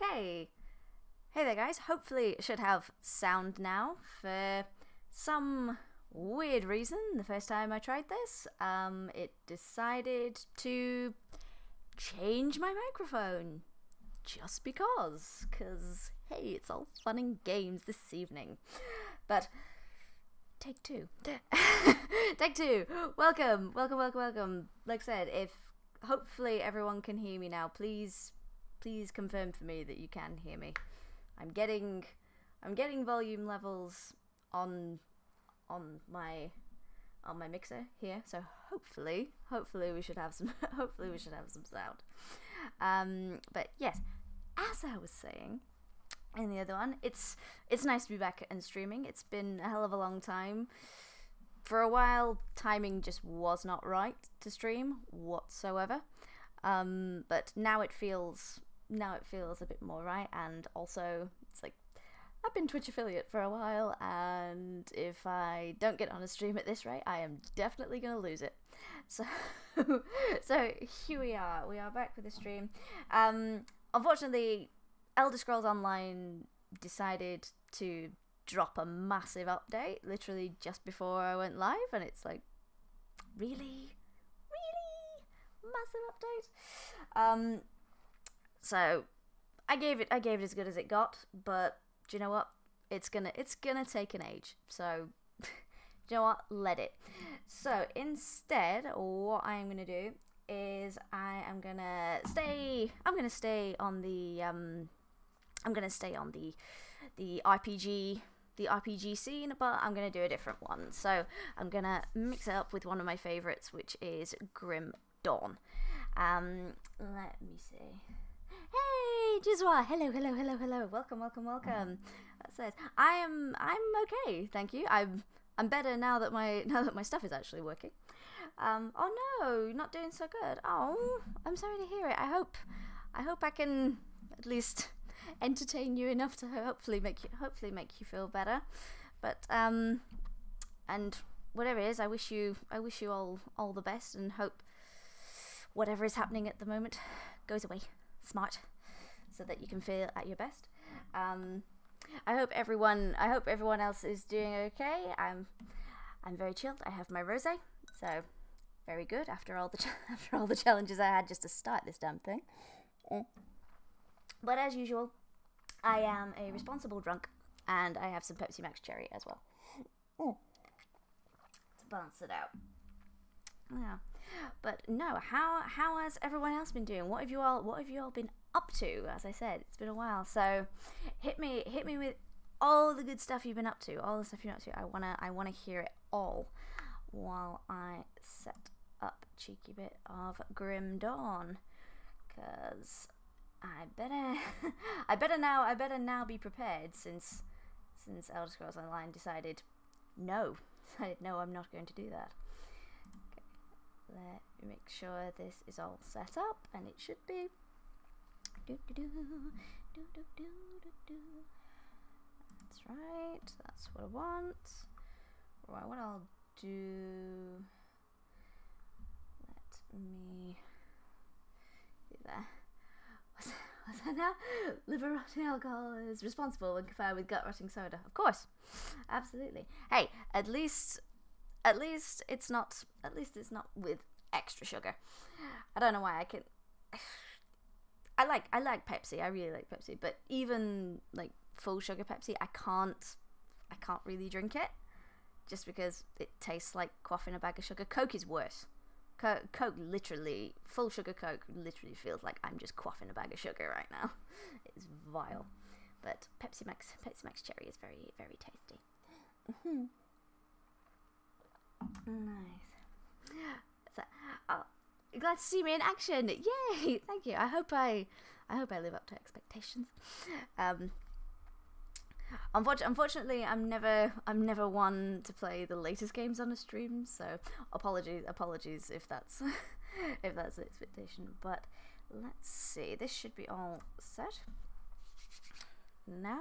Okay. Hey there guys, hopefully it should have sound now. For some weird reason, the first time I tried this, it decided to change my microphone. Just because. Because, hey, it's all fun and games this evening. But, take two. Take two! Welcome, welcome, welcome, welcome. Like I said, if hopefully everyone can hear me now, please confirm for me that you can hear me. I'm getting volume levels on my mixer here, so hopefully we should have some sound. But yes, as I was saying in the other one, it's nice to be back and streaming. It's been a hell of a long time. For a while, timing just was not right to stream whatsoever. But now it feels a bit more right, and also it's like I've been Twitch affiliate for a while, and if I don't get on a stream at this rate, I am definitely gonna lose it. So so here we are back with the stream. Unfortunately, Elder Scrolls Online decided to drop a massive update literally just before I went live, and it's like, really? Massive update. So I gave it as good as it got, but do you know what? It's gonna take an age. So do you know what? Let it. So instead, what I'm gonna do is I'm gonna stay on the RPG scene, but I'm gonna do a different one. So I'm gonna mix it up with one of my favorites, which is Grim Dawn. Let me see. Hey, Jizwa! Hello. Welcome. That's it. I'm okay, thank you. I'm better now that my stuff is actually working. Oh no, not doing so good. Oh, I'm sorry to hear it. I hope I can at least entertain you enough to hopefully make you feel better. But and whatever it is, I wish you all the best, and hope whatever is happening at the moment goes away smart, so that you can feel at your best. I hope everyone else is doing okay. I'm very chilled. I have my rosé, so very good after all the challenges I had just to start this damn thing. But as usual, I am a responsible drunk, and I have some Pepsi Max Cherry as well to balance it out. Yeah. But no, how has everyone else been doing? What have you all been up to? As I said, it's been a while. So hit me with all the good stuff you've been up to, all the stuff you're up to. I wanna hear it all while I set up a cheeky bit of Grim Dawn, 'cause I better now be prepared, since Elder Scrolls Online decided no, I'm not going to do that. Let me make sure this is all set up, and it should be. That's right, that's what I want. Right, what I'll do. Let me do that. What's that now? Liver rotting alcohol is responsible when compared with gut rotting soda. Of course. Absolutely. Hey, at least it's not with extra sugar. I don't know why I can. I like Pepsi. I really like Pepsi, but even like full sugar Pepsi, I can't really drink it, just because it tastes like quaffing a bag of sugar. Coke is worse. Coke literally, full sugar Coke literally feels like I'm just quaffing a bag of sugar right now. It's vile. But Pepsi Max Cherry is very, very tasty. Mm-hmm. Nice. So, oh, glad to see me in action. Yay! Thank you. I hope I live up to expectations. Unfortunately, I'm never one to play the latest games on a stream. So apologies if that's if that's the expectation. But let's see. This should be all set now.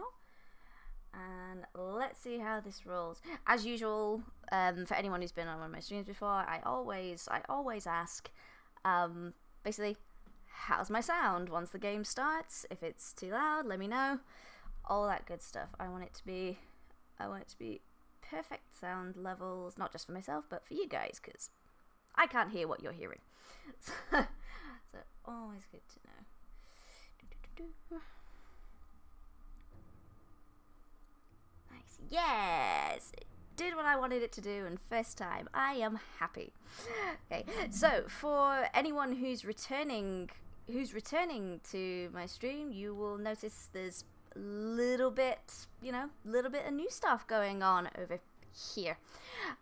And let's see how this rolls. As usual, for anyone who's been on one of my streams before, I always ask, basically, how's my sound once the game starts. If it's too loud, let me know. All that good stuff. I want it to be perfect sound levels, not just for myself, but for you guys, because I can't hear what you're hearing. So always good to know. Nice. Yes! It did what I wanted it to do, and first time. I am happy. Okay, so for anyone who's returning to my stream, you will notice there's a little bit, of new stuff going on over here.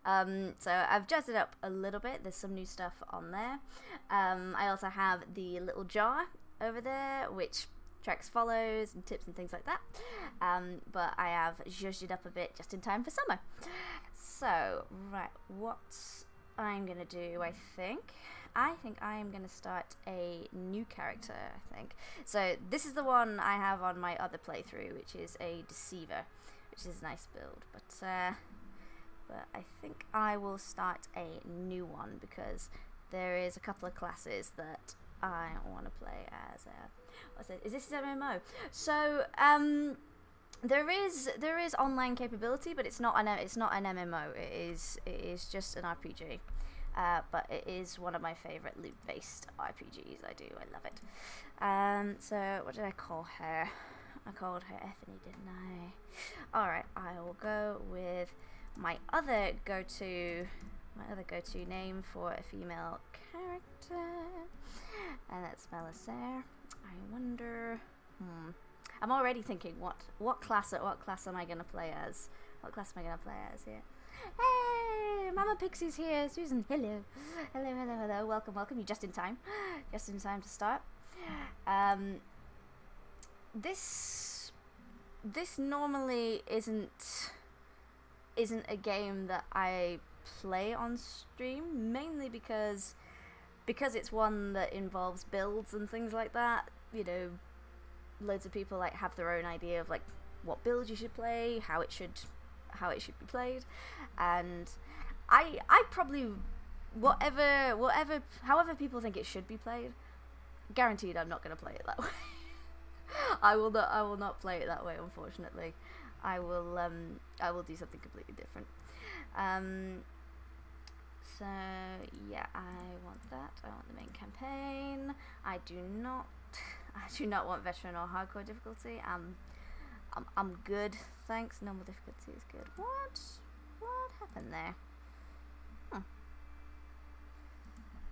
So I've jazzed it up a little bit. There's some new stuff on there. I also have the little jar over there, which tracks follows and tips and things like that. But I have zhuzhed it up a bit just in time for summer. So, right, what I'm gonna do, I think I am gonna start a new character, So this is the one I have on my other playthrough, which is a Deceiver, which is a nice build, but I think I will start a new one because there is a couple of classes that I want to play as is this an MMO? So there is online capability, but it's not an MMO. It is just an RPG, but it is one of my favorite loot-based RPGs. I love it. So what did I call her? I called her Effany, didn't I? All right, I will go with my other go-to. My other go-to name for a female character, and that's Melissaire. I wonder. I'm already thinking what class am I gonna play as? What class am I gonna play as here? Hey, Mama Pixie's here. Susan, hello, hello, hello, hello. Welcome, welcome. You're just in time to start. This normally isn't a game that I play on stream, mainly because it's one that involves builds and things like that. Loads of people have their own idea of what build you should play, how it should be played, and I probably however people think it should be played, guaranteed I'm not going to play it that way. I will not play it that way, unfortunately. I will do something completely different. So yeah, I want that. I want the main campaign. I do not want veteran or hardcore difficulty. I'm good, thanks. Normal difficulty is good. What happened there?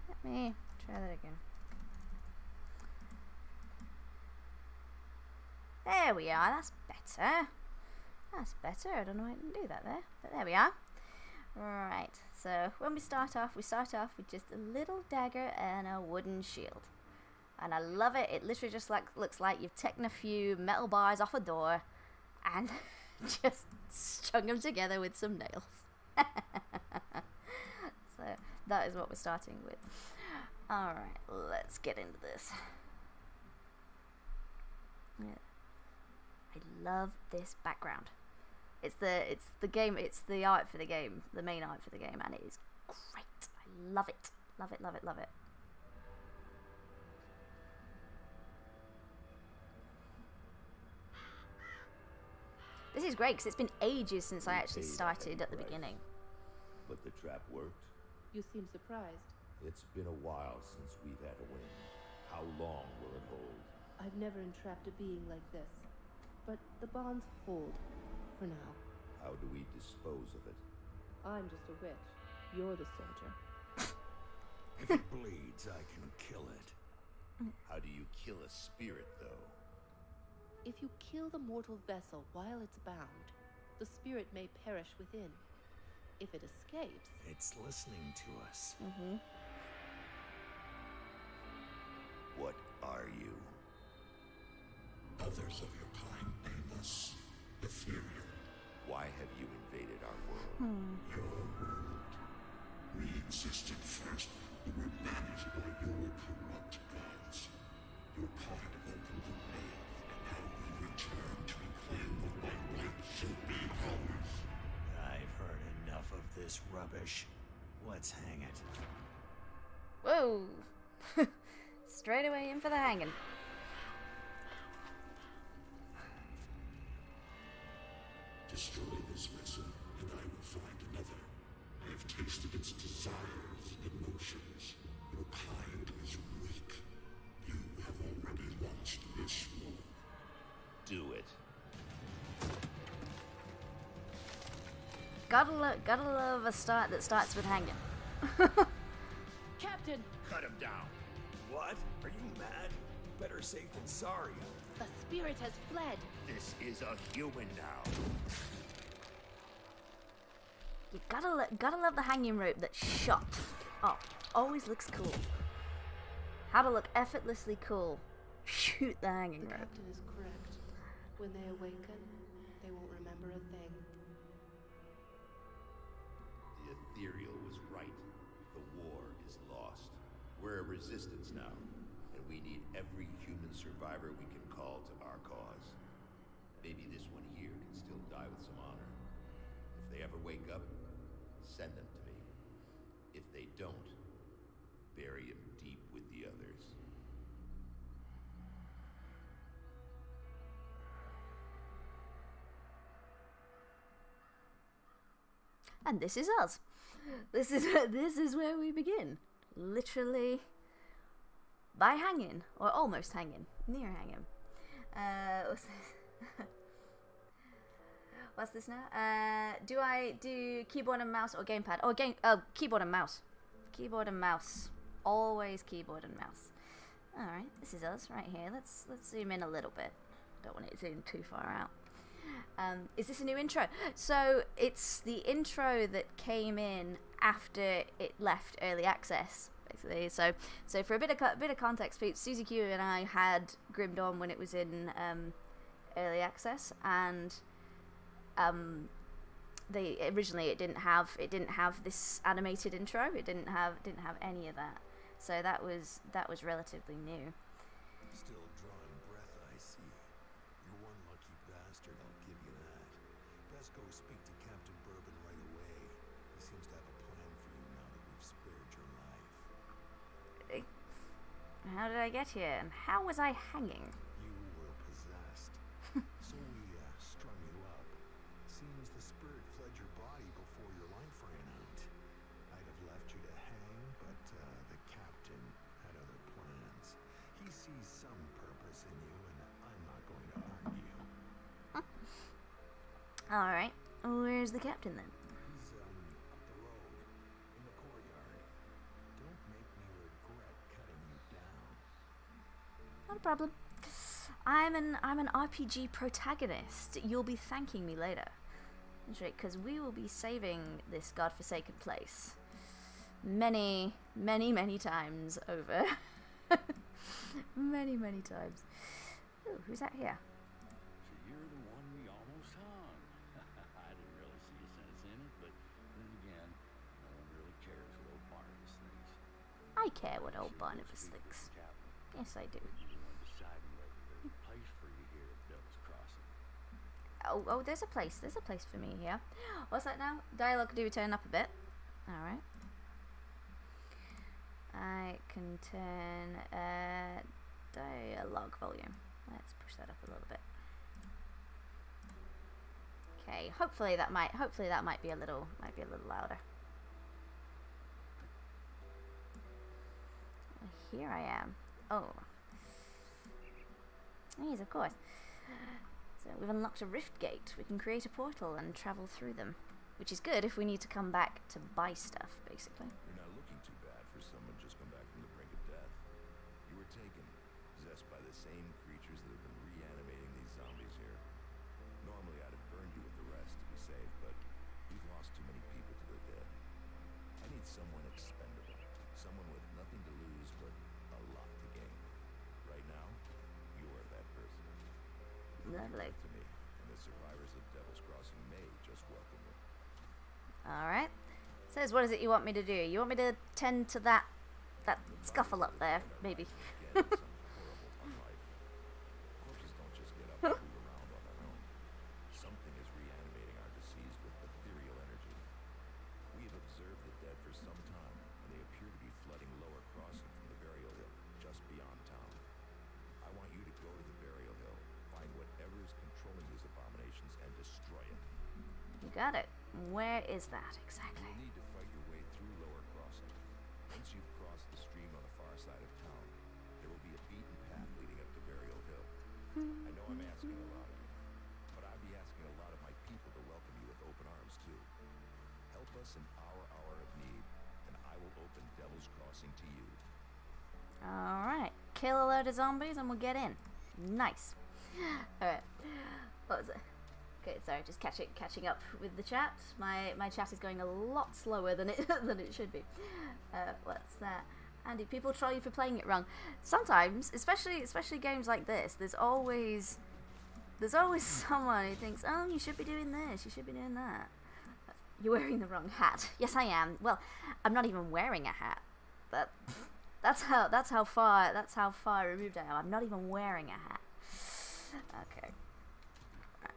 Let me try that again. There we are. That's better. That's better. I don't know why I didn't do that there, but there we are. Right, so when we start off with just a little dagger and a wooden shield. And I love it. It literally just looks like you've taken a few metal bars off a door and just strung them together with some nails. So that is what we're starting with. Alright, let's get into this. Yeah. I love this background. It's the art for the game, the main art for the game, and it is great. I love it. Love it, love it, love it. This is great because it's been ages since I actually started at the beginning. But the trap worked. You seem surprised. It's been a while since we've had a win. How long will it hold? I've never entrapped a being like this. But the bonds hold, for now. How do we dispose of it? I'm just a witch. You're the soldier. If it bleeds, I can kill it. How do you kill a spirit, though? If you kill the mortal vessel while it's bound, the spirit may perish within. If it escapes... It's listening to us. Mm-hmm. What are you? Others of your kind name us Ethereal. Why have you invaded our world? Your world. We existed first, and were managed by your corrupt gods. Your part opened the way, and now we return to reclaim what by right should be ours. I've heard enough of this rubbish. Let's hang it. Whoa! straight away in for the hanging. Destroy this vessel, and I will find another. I have tasted its desires and emotions. Your kind is weak. You have already launched this war. Do it. Gotta love a start that starts with hanging. Captain! Cut him down. What? Are you mad? Better safe than sorry. The spirit has fled. This is a human now. You gotta love the hanging rope that's shot. Oh, always looks cool. How to look effortlessly cool. Shoot the hanging rope. The captain is correct. When they awaken, they won't remember a thing. The ethereal was right. The war is lost. We're a resistance now, and we need every human survivor we can call to our cause. Maybe this one here can still die with some honor. If they ever wake up, send them to me. If they don't, bury him deep with the others. And this is us. This is where we begin. Literally by hanging, or almost hanging, near hanging. What's this? What's this now? Do I do keyboard and mouse or gamepad? Oh, keyboard and mouse. Keyboard and mouse. Always keyboard and mouse. All right, this is us right here. Let's zoom in a little bit. Don't want it zoomed too far out. Is this a new intro? So it's the intro that came in after it left early access, basically. So for a bit of context, Susie Q and I had Grim Dawn when it was in early access, and they originally it didn't have this animated intro. It didn't have any of that. So that was relatively new. Still drawing breath, I see. You're one lucky bastard. Go speak to Captain Bourbon right away. He seems to have a plan for you now that we've spared your life. How did I get here? And how was I hanging? You were possessed. So we strung you up. Seems the spirit fled your body before your life ran out. I'd have left you to hang, but the captain had other plans. He sees some purpose in you, and I'm not going to argue. Alright, where's the captain then? He's up the road, in the courtyard. Don't make me regret cutting you down. Not a problem. I'm an RPG protagonist. You'll be thanking me later. That's right, because we will be saving this godforsaken place many, many, many times over. Many, many times. Ooh, who's that here? I care what old Barnabas thinks. Yes, I do. Oh, there's a place. There's a place for me here. What's that now? Dialogue do turn up a bit. Alright. I can turn dialogue volume. Let's push that up a little bit. Okay, hopefully that might be a little louder. Here I am. Oh. Yes, of course. So we've unlocked a rift gate. We can create a portal and travel through them. Which is good if we need to come back to buy stuff, basically. You're not looking too bad for someone just come back from the brink of death. You were taken, possessed by the same creatures that have been reanimating these zombies here. Normally I'd have burned you with the rest to be safe, but we've lost too many people to the dead. I need someone expendable. Someone with nothing to lose, but a lot to gain. Right now, you are that person. Lovely. To me, and the survivors of Devil's Crossing may just welcome you. All right. Says, what is it you want me to do? You want me to tend to that scuffle up there, maybe? Beyond got it. Where is that exactly? You need to fight your way through Lower Crossing. Once you've crossed the stream on the far side of town, there will be a beaten path leading up to Burial Hill. I know I'm asking a lot of you, but I'd be asking a lot of my people to welcome you with open arms too. Help us in our hour of need, and I will open Devil's Crossing to you. All right, kill a load of zombies and we'll get in. Nice. All right, what was it? Okay, sorry, just catching up with the chat. My chat is going a lot slower than it should be. What's that? Andy, people troll you for playing it wrong. Sometimes, especially games like this, there's always someone who thinks, oh, you should be doing this, you should be doing that. You're wearing the wrong hat. Yes, I am. Well, I'm not even wearing a hat. But that's how far removed I am. I'm not even wearing a hat. Okay. Let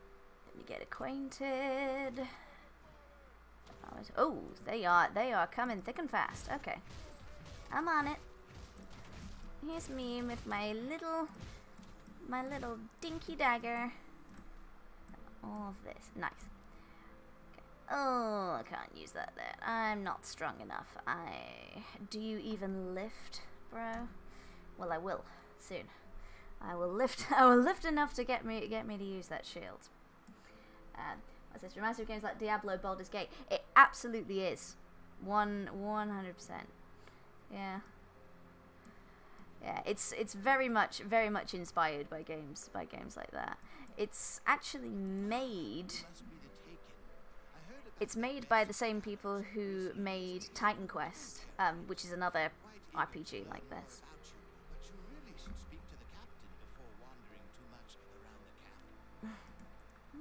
me get acquainted. Oh, they are coming thick and fast. Okay. I'm on it. Here's me with my little dinky dagger. All of this. Nice. Okay. Oh, I can't use that there. I'm not strong enough. Do you even lift, bro? Well, I will soon. I will lift enough to get me to use that shield. This reminds me of games like Diablo, Baldur's Gate. It absolutely is. 100%. Yeah. It's very much inspired by games like that. It's actually made. It's made by the same people who made Titan Quest, which is another RPG like this.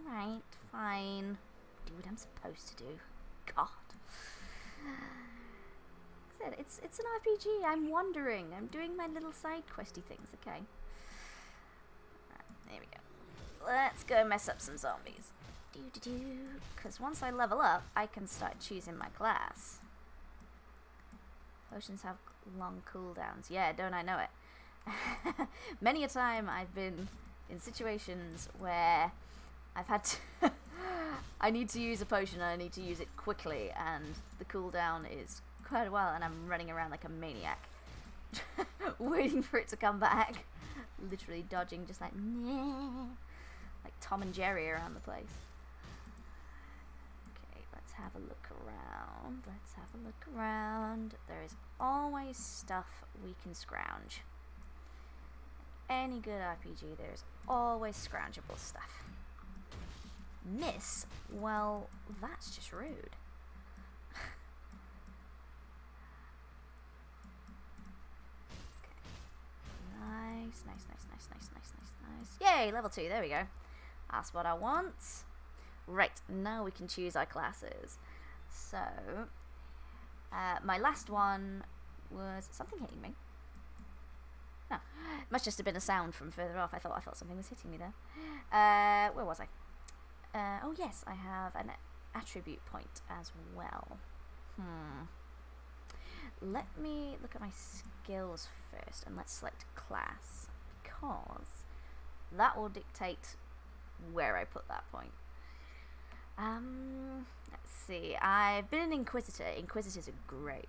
Right, fine. Do what I'm supposed to do. God. Like I said, it's an RPG. I'm wandering. I'm doing my little side questy things. Okay. Right, there we go. Let's go mess up some zombies. Because once I level up, I can start choosing my class. Potions have long cooldowns. Yeah, don't I know it? Many a time I've been in situations where I've had to I need to use a potion and I need to use it quickly and the cooldown is quite a while and I'm running around like a maniac waiting for it to come back, literally dodging just like Tom and Jerry around the place. Okay, let's have a look around. There is always stuff we can scrounge. Any good RPG, there's always scroungeable stuff. Miss? Well, that's just rude. Okay. Nice. Yay, level 2, there we go. That's what I want. Right, now we can choose our classes. So, my last one was something hitting me. No, it must just have been a sound from further off. I thought something was hitting me there. Where was I? Oh yes, I have an attribute point as well. Let me look at my skills first and let's select class because that will dictate where I put that point. Let's see, I've been an Inquisitor. Inquisitors are great.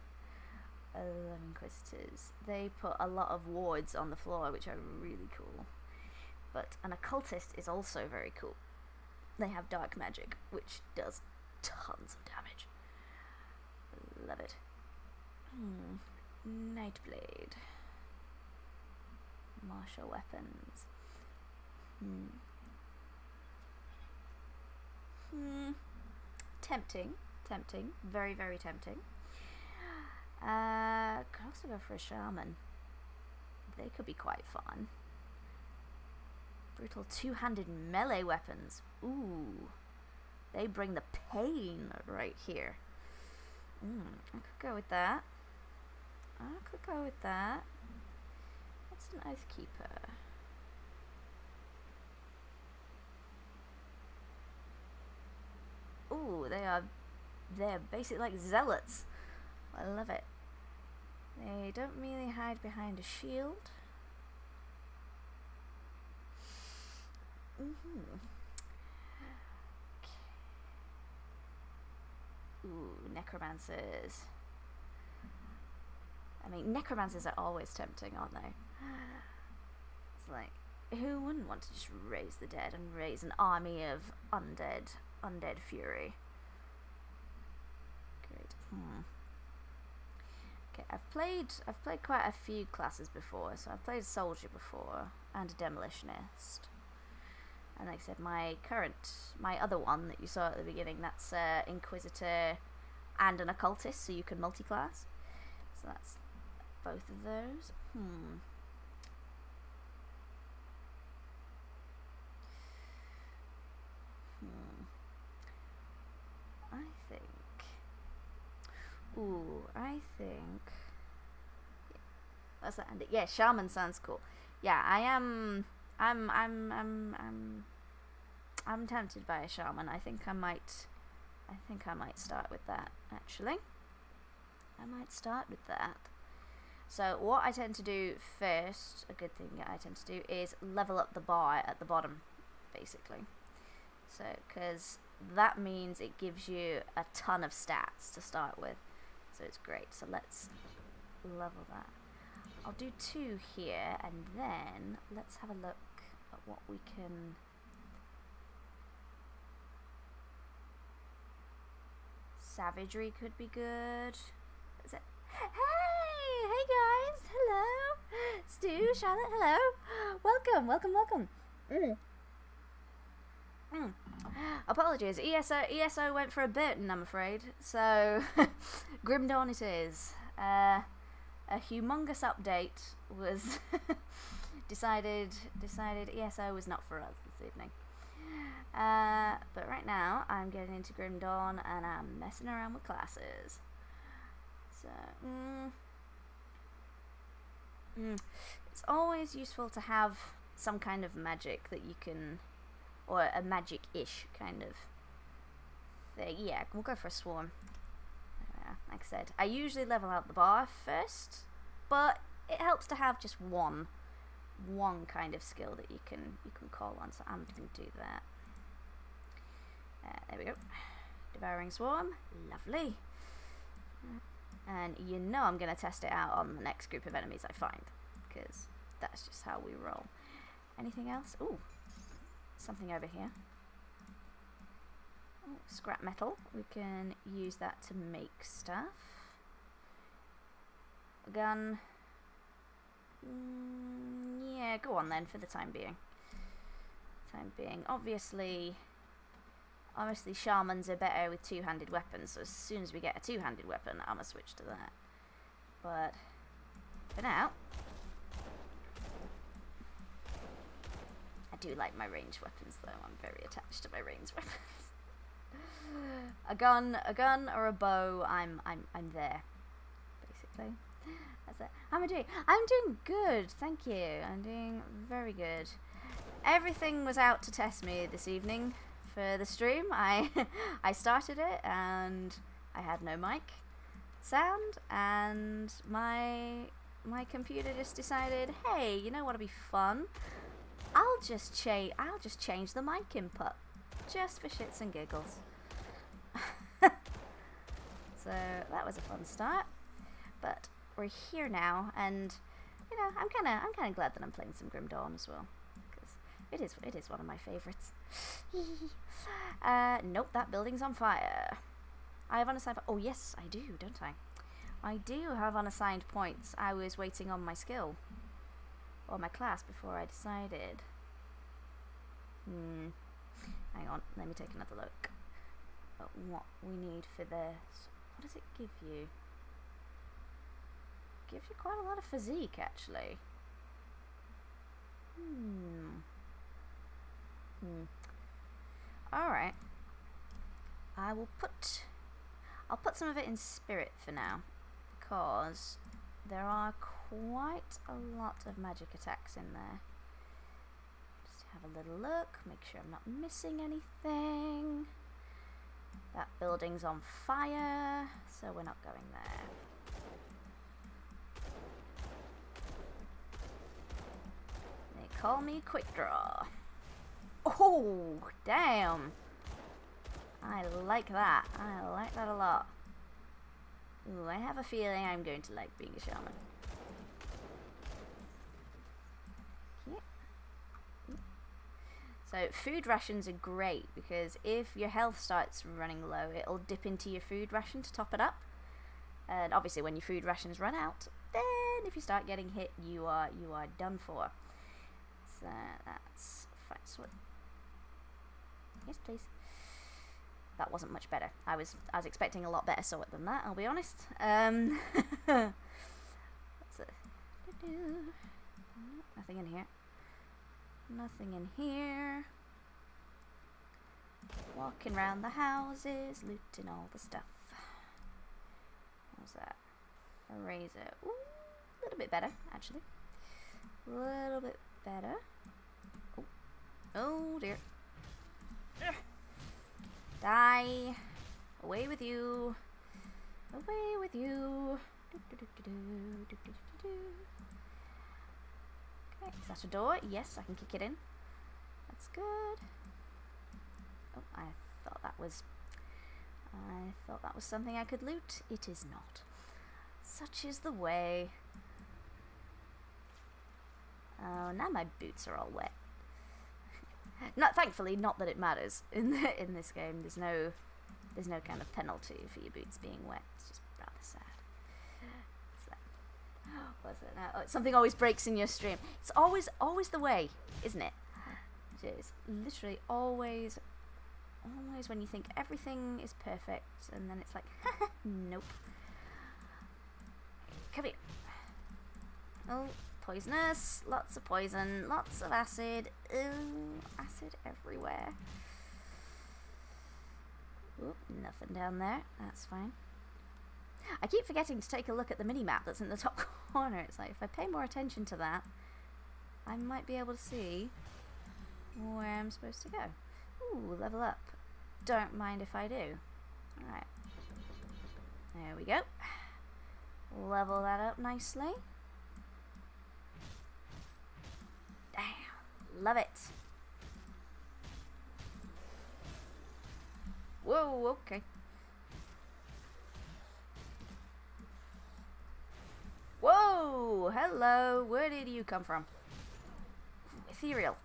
I love Inquisitors. They put a lot of wards on the floor which are really cool. But an Occultist is also very cool. They have dark magic, which does tons of damage. Love it. Nightblade. Martial weapons. Tempting. Very, very tempting. Could also go for a shaman. They could be quite fun. Brutal two-handed melee weapons. Ooh. They bring the pain right here. I could go with that. What's an Oathkeeper? Ooh, they're basically like zealots. I love it. They don't really hide behind a shield. Okay. Ooh, necromancers. I mean, necromancers are always tempting, aren't they? It's like, who wouldn't want to just raise the dead and raise an army of undead, fury? Great. Okay, I've played quite a few classes before, so I've played a soldier before and a demolitionist. And like I said, my other one that you saw at the beginning, that's Inquisitor and an Occultist, so you can multi-class. So that's both of those. I think... Ooh, I think... Yeah. That's that ending. Yeah, Shaman sounds cool. Yeah, I am... I'm tempted by a shaman. I think I might start with that, actually. I might start with that. So what I tend to do first, a good thing I tend to do, is level up the bar at the bottom, basically. So, because that means it gives you a ton of stats to start with. So it's great. So let's level that. I'll do 2 here, and then let's have a look at what we can... Savagery could be good. Is it? Hey! Hey guys! Hello! Stu, Charlotte, hello! Welcome, welcome, welcome! Apologies, ESO went for a Burton, I'm afraid. So, Grim Dawn it is. A humongous update was decided ESO was not for us this evening. But right now I'm getting into Grim Dawn and I'm messing around with classes. So it's always useful to have some kind of magic that you can, or a magic-ish kind of thing. Yeah, we'll go for a swarm. Like I said, I usually level out the bar first, but it helps to have just one kind of skill that you can call on. So I'm going to do that. There we go. Devouring Swarm, lovely. And you know I'm going to test it out on the next group of enemies I find, because that's just how we roll. Anything else? Ooh, something over here. Scrap metal, we can use that to make stuff. A gun. Yeah, go on then for the time being. Obviously shamans are better with two-handed weapons, so as soon as we get a two-handed weapon, I'm gonna switch to that. But for now, I do like my ranged weapons though. I'm very attached to my ranged weapons. A gun or a bow, I'm there, basically. That's it. How am I doing? I'm doing good, thank you. I'm doing very good. Everything was out to test me this evening for the stream. I started it and I had no mic sound, and my computer just decided, hey, you know what'll be fun? I'll just change the mic input. Just for shits and giggles. So that was a fun start, but we're here now, and you know, I'm kind of glad that I'm playing some Grim Dawn as well, because it is one of my favourites. Nope, that building's on fire. I have unassigned. Oh yes, I do, don't I? I do have unassigned points. I was waiting on my skill or my class before I decided. Hang on, let me take another look at what we need for this. What does it give you? It gives you quite a lot of physique, actually. Alright. I'll put some of it in spirit for now, because there are quite a lot of magic attacks in there. Have a little look, make sure I'm not missing anything. That building's on fire, so we're not going there. They call me Quick Draw. Oh, damn! I like that. I like that a lot. Ooh, I have a feeling I'm going to like being a shaman. So food rations are great because if your health starts running low, it'll dip into your food ration to top it up. And obviously when your food rations run out, then if you start getting hit, you are done for. So that's fine. So yes, please. That wasn't much better. I was expecting a lot better sort than that, I'll be honest. Nothing in here. Nothing in here. Walking around the houses, looting all the stuff. What's that? A razor. Ooh, a little bit better, actually. A little bit better. Oh, oh dear. Ugh. Die. Away with you. Away with you. Is that a door? Yes, I can kick it in. That's good. Oh, I thought that was something I could loot. It is not. Such is the way. Oh, now my boots are all wet. Not, thankfully, not that it matters in this game. There's no kind of penalty for your boots being wet. It's just rather sad. Was it? No, something always breaks in your stream. It's always the way, isn't it? It's literally always when you think everything is perfect, and then it's like, nope. Come here. Oh, poisonous! Lots of poison. Lots of acid. Ooh, acid everywhere. Oop, nothing down there. That's fine. I keep forgetting to take a look at the mini-map that's in the top corner. It's like, if I pay more attention to that, I might be able to see where I'm supposed to go. Ooh, level up. Don't mind if I do. Alright. There we go. Level that up nicely. Damn. Love it. Whoa, okay. Whoa! Hello! Where did you come from? Ethereal.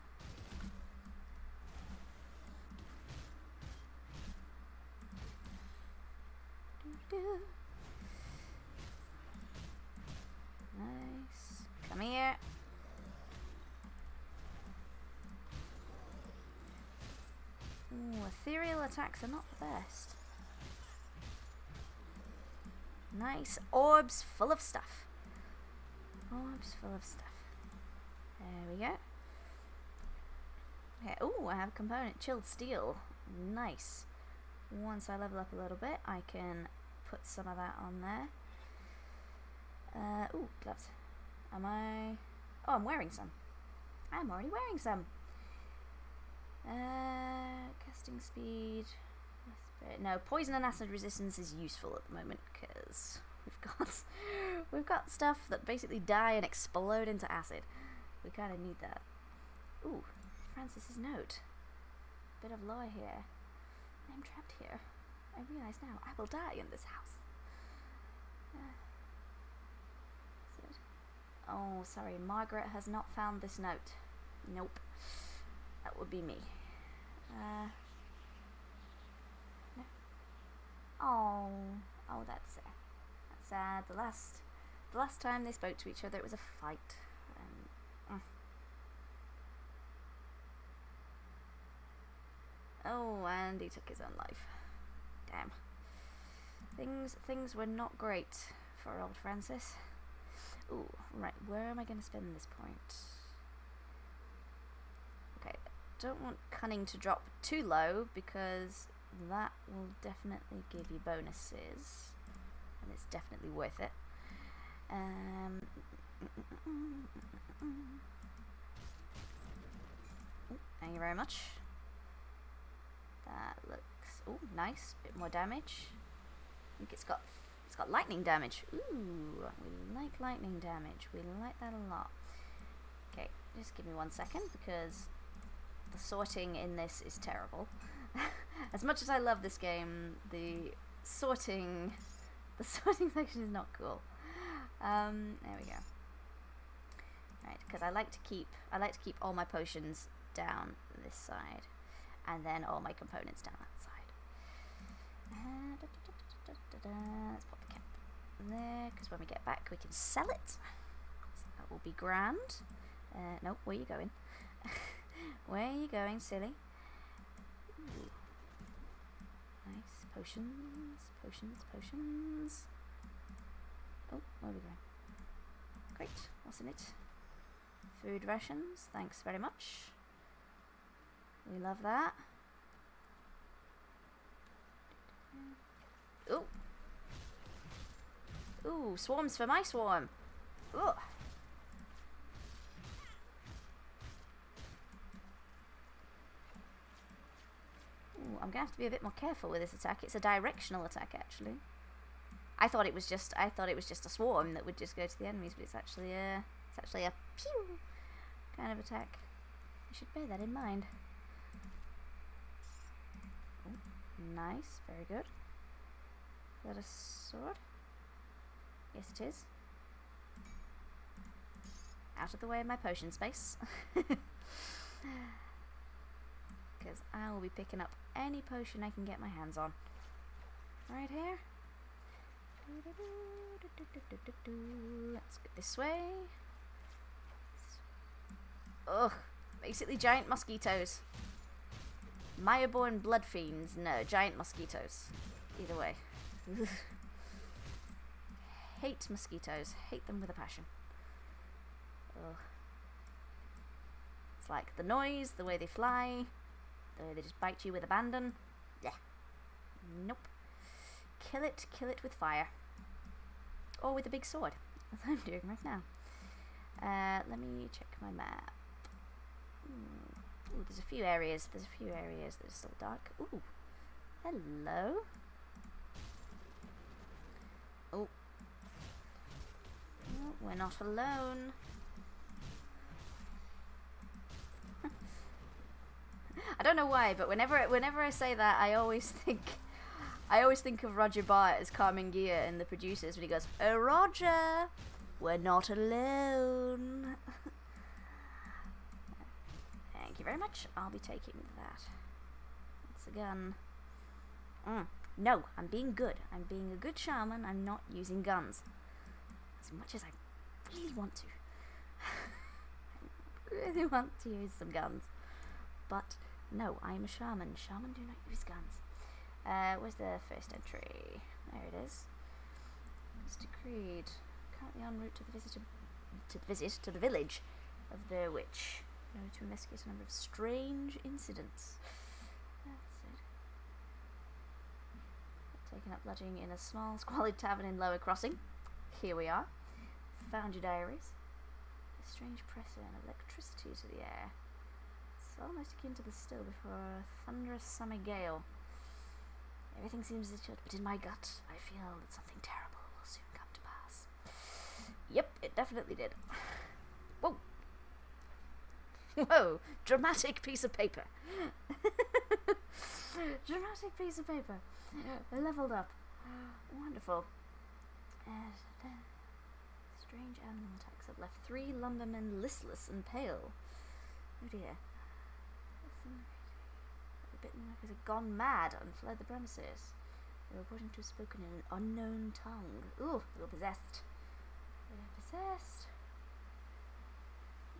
Nice. Come here. Ooh, ethereal attacks are not the best. Nice. Orbs full of stuff. Orbs full of stuff. There we go. Okay. Oh, I have a component. Chilled steel. Nice. Once I level up a little bit, I can put some of that on there. Ooh, gloves. Am I... Oh, I'm wearing some. I'm already wearing some. Casting speed. No, poison and acid resistance is useful at the moment because... We've got stuff that basically die and explode into acid. We kind of need that. Ooh, Francis's note. Bit of lore here. I'm trapped here. I realise now I will die in this house. Oh, sorry. Margaret has not found this note. Nope. That would be me. No. Oh. Oh, that's it. The last time they spoke to each other, it was a fight. Oh, and he took his own life. Damn. Things were not great for old Francis. Ooh, right. Where am I going to spend this point? Okay, don't want cunning to drop too low because that will definitely give you bonuses. And it's definitely worth it. Thank you very much. That looks nice. Bit more damage. I think it's got lightning damage. Ooh, we like lightning damage. We like that a lot. Okay, just give me 1 second because the sorting in this is terrible. As much as I love this game, the sorting section is not cool. There we go. Right, because I like to keep all my potions down this side, and then all my components down that side. Let's pop the cap there, because when we get back, we can sell it. So that will be grand. Nope, where are you going? Where are you going, silly? Ooh. Nice. Potions, potions, potions. Oh, where are we going? Great. What's in it? Food rations. Thanks very much. We love that. Ooh. Ooh, swarms for my swarm. Ooh. I'm gonna have to be a bit more careful with this attack. It's a directional attack, actually. I thought it was just a swarm that would just go to the enemies, but it's actually a pew kind of attack. You should bear that in mind. Ooh, nice, very good. Is that a sword? Yes, it is. Out of the way of my potion space. Because I will be picking up any potion I can get my hands on. Right here. Let's go this way. Ugh, basically giant mosquitoes. Myoborn blood fiends. No, giant mosquitoes. Either way. Hate mosquitoes. Hate them with a passion. Ugh. It's like the noise, the way they fly. They just bite you with abandon. Yeah. Nope. Kill it with fire. Or with a big sword, as I'm doing right now. Let me check my map. Ooh, there's a few areas that are still dark. Ooh. Hello. Oh. Oh, we're not alone. I don't know why, but whenever I say that, I always think of Roger Bart as Carmen Gia in The Producers when he goes, "Oh Roger, we're not alone." Thank you very much. I'll be taking that. It's a gun. No, I'm being good. I'm being a good shaman. I'm not using guns, as much as I really want to. I really want to use some guns. But no, I'm a shaman. Shaman do not use guns. Where's the first entry? There it is. It's decreed. Currently en route to the visit to the village of the witch. No, to investigate a number of strange incidents. That's it. Taken up lodging in a small, squalid tavern in Lower Crossing. Here we are. Found your diaries. A strange pressure and electricity to the air. Almost akin to the still before a thunderous summer gale. Everything seems as it should, but in my gut, I feel that something terrible will soon come to pass. Yep, it definitely did. Whoa! Whoa! Dramatic piece of paper! Dramatic piece of paper! Leveled up. Wonderful. Strange animal attacks have left 3 lumbermen listless and pale. Oh dear. The bitten workers had gone mad and fled the premises. They were reporting to have spoken in an unknown tongue. Ooh, they were possessed. They were possessed.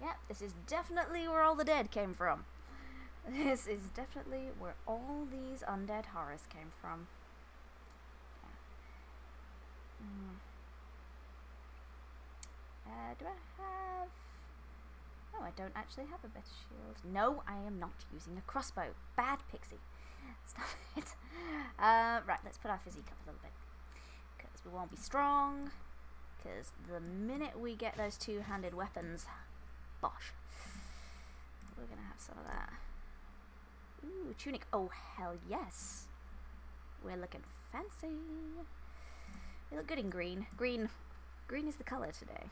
Yep, this is definitely where all the dead came from. This is definitely where all these undead horrors came from. Yeah. Do I have... Oh, I don't actually have a better shield. No, I am not using a crossbow. Bad pixie. Stop it. Right, let's put our physique up a little bit. Because we won't be strong. Because the minute we get those two-handed weapons, bosh. We're going to have some of that. Ooh, tunic. Oh, hell yes. We're looking fancy. We look good in green. Green is the colour today.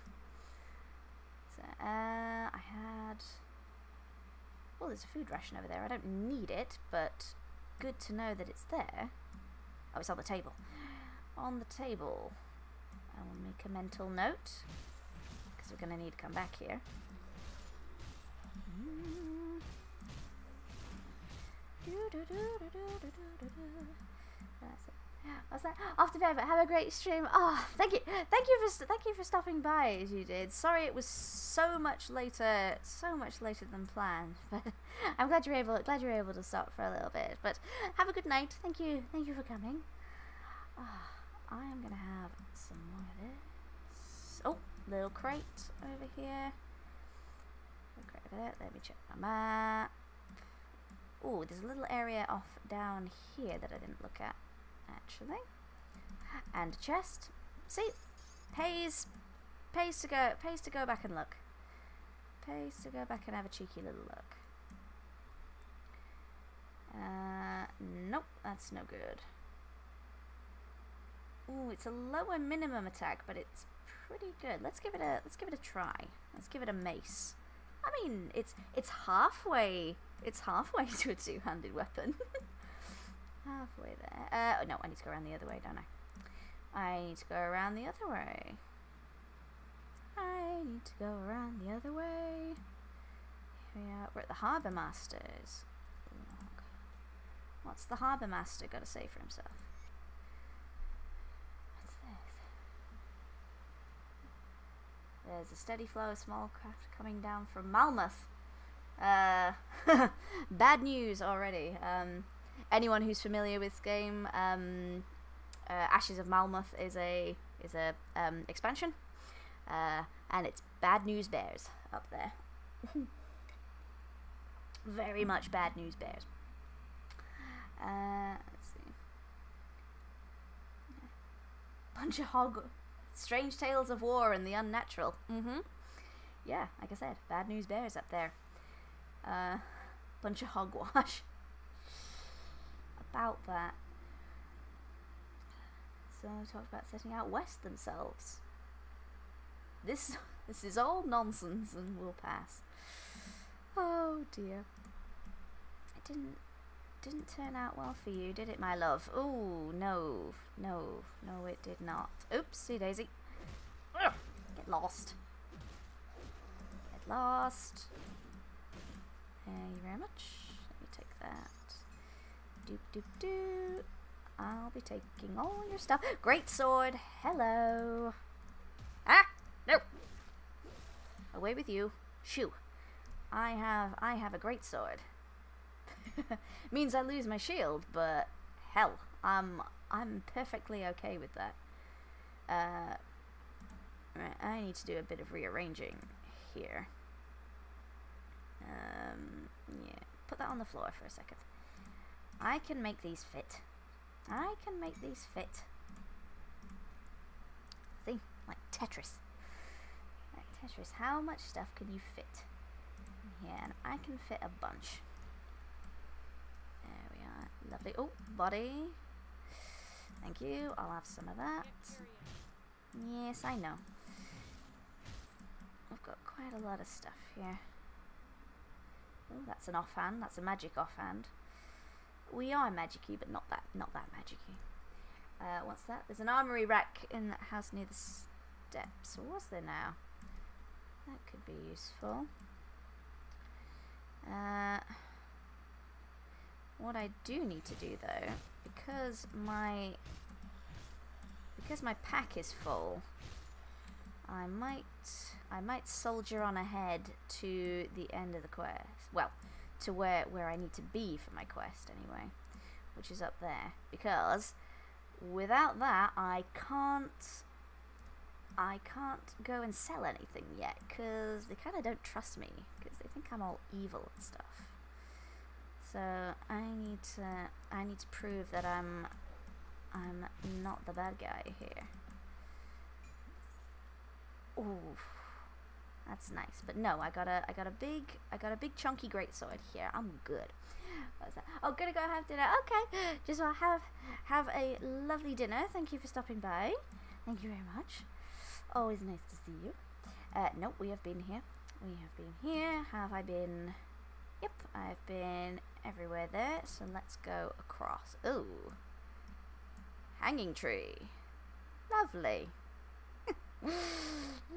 I had... Well, there's a food ration over there. I don't need it, but good to know that it's there. Oh, it's on the table. On the table. I will make a mental note, because we're going to need to come back here. That's it. What's that? After Pepper, have a great stream. Oh, thank you for stopping by as you did. Sorry it was so much later than planned. But I'm glad you were able to stop for a little bit. But have a good night. Thank you for coming. Oh, I am gonna have some more of this. Oh, little crate over here. Little crate over there. Let me check my map. Oh, there's a little area off down here that I didn't look at. Actually, and a chest. See, pays to go back and look. Pays to go back and have a cheeky little look. Nope, that's no good. Ooh, it's a lower minimum attack, but it's pretty good. Let's give it a try. Let's give it a mace. I mean, it's halfway to a two-handed weapon. Halfway there. No, I need to go around the other way, don't I? I need to go around the other way. I need to go around the other way. Here we are. We're at the Harbour Masters. Log. What's the Harbour Master got to say for himself? What's this? There's a steady flow of small craft coming down from Malmouth. Bad news already. Anyone who's familiar with this game, Ashes of Malmouth is a expansion, and it's bad news bears up there. Very much bad news bears. Let's see. Bunch of hog, strange tales of war and the unnatural. Yeah, like I said, bad news bears up there. Bunch of hogwash. About that. So we talked about setting out west themselves. This is all nonsense and will pass. Oh dear. It didn't turn out well for you, did it, my love? Ooh, no, it did not. Oopsie daisy. Ugh, get lost. Get lost. Thank you very much. Let me take that. I'll be taking all your stuff. Great sword. Hello. Ah, no. Away with you. Shoo. I have a great sword. Means I lose my shield, but hell, I'm perfectly okay with that. Right, I need to do a bit of rearranging here. Yeah, put that on the floor for a second. I can make these fit. I can make these fit. See? Like Tetris. Like Tetris. How much stuff can you fit? Yeah, and I can fit a bunch. There we are. Lovely. Oh, body. Thank you. I'll have some of that. Yes, I know. I've got quite a lot of stuff here. Oh, that's an offhand. That's a magic offhand. We are magic-y, but not that magic-y. What's that? There's an armory rack in that house near the steps. Or was there now? That could be useful. What I do need to do though, because my pack is full, I might soldier on ahead to the end of the quest. Well, to where I need to be for my quest anyway, which is up there, because without that I can't go and sell anything yet, because they kind of don't trust me, because they think I'm all evil and stuff. So I need to prove that I'm not the bad guy here. Ooh. That's nice, but no, I got a big chunky greatsword here. I'm good. What's that? Oh, gonna go have dinner. Okay, just want to have a lovely dinner. Thank you for stopping by. Thank you very much. Always nice to see you. Nope, we have been here. Have I been? Yep, I've been everywhere there, so let's go across. Ooh. Hanging tree. Lovely.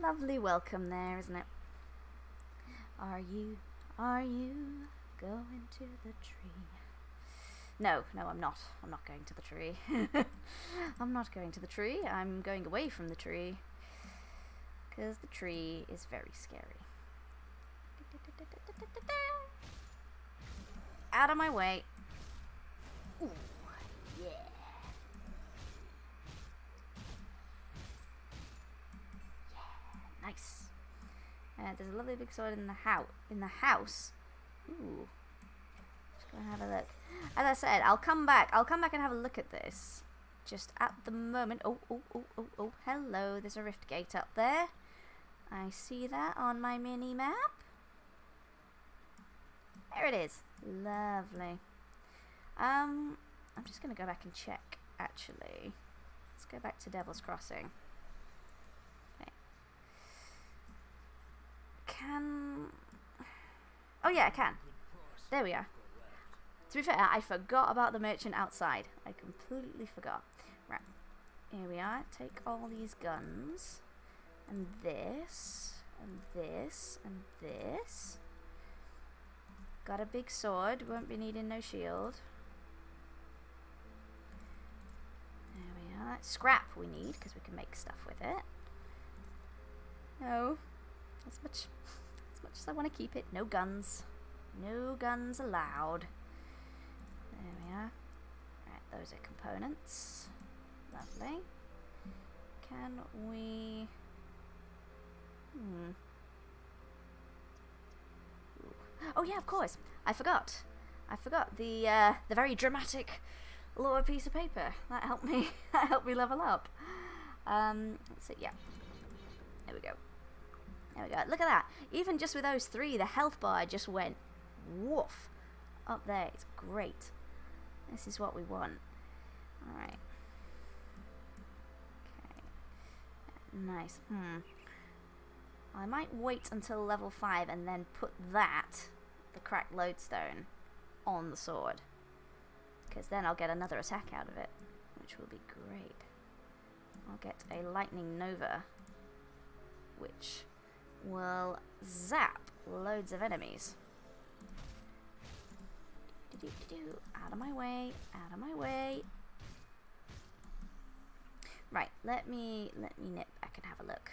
Lovely welcome there, isn't it? Are you going to the tree? No, I'm not. I'm not going to the tree. I'm not going to the tree. I'm going away from the tree. Because the tree is very scary. Out of my way. Ooh, yeah. Yeah, nice. There's a lovely big sword in the house. Ooh. Just gonna have a look. As I said, I'll come back and have a look at this. Just at the moment. Oh, hello. There's a rift gate up there. I see that on my mini map. There it is. Lovely. I'm just gonna go back and check, actually. Let's go back to Devil's Crossing. Okay. Oh yeah, I can. There we are. To be fair, I forgot about the merchant outside. I completely forgot. Right. Here we are. Take all these guns. And this. And this. And this. Got a big sword, won't be needing no shield. There we are. Scrap we need, because we can make stuff with it. No. As much as I want to keep it. No guns. No guns allowed. There we are. Right, those are components. Lovely. Can we... Oh yeah, of course. I forgot the very dramatic lower piece of paper that helped me. That helped me level up. Let's see. Yeah, there we go. There we go. Look at that. Even just with those three, the health bar just went woof up there. It's great. This is what we want. All right. Okay. Nice. I might wait until level 5 and then put that, the cracked lodestone, on the sword. Because then I'll get another attack out of it, which will be great. I'll get a lightning nova, which will zap loads of enemies. Out of my way, out of my way. Right, let me nip back and have a look.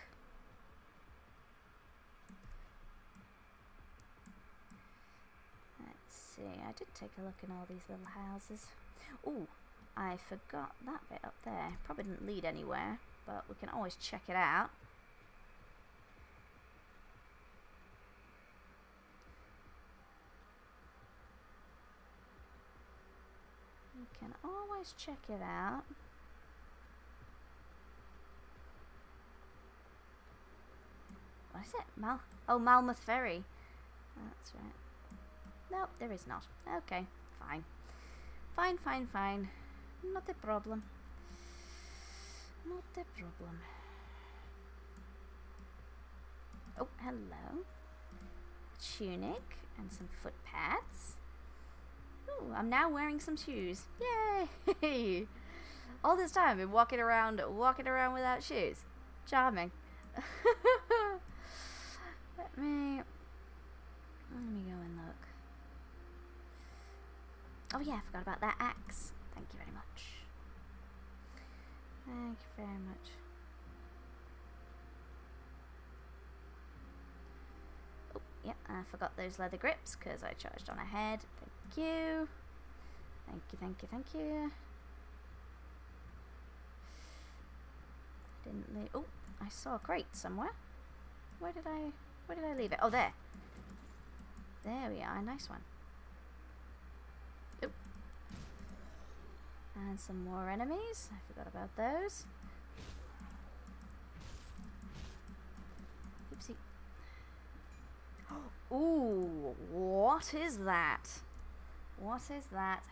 I did take a look in all these little houses. Ooh, I forgot that bit up there. Probably didn't lead anywhere, but we can always check it out. We can always check it out. What is it? Malmouth Ferry. That's right. Nope, there is not. Okay, fine. Fine. Not a problem. Oh, hello. Tunic and some footpads. Ooh, I'm now wearing some shoes. Yay! All this time I've been walking around without shoes. Charming. Let me go and look. Oh yeah, I forgot about that axe. Thank you very much. Oh, yeah, I forgot those leather grips because I charged on ahead. Thank you. Thank you. Didn't leave. Oh, I saw a crate somewhere. Where did I leave it? Oh, there. There we are. Nice one. And some more enemies. I forgot about those. Oopsie. Ooh, what is that?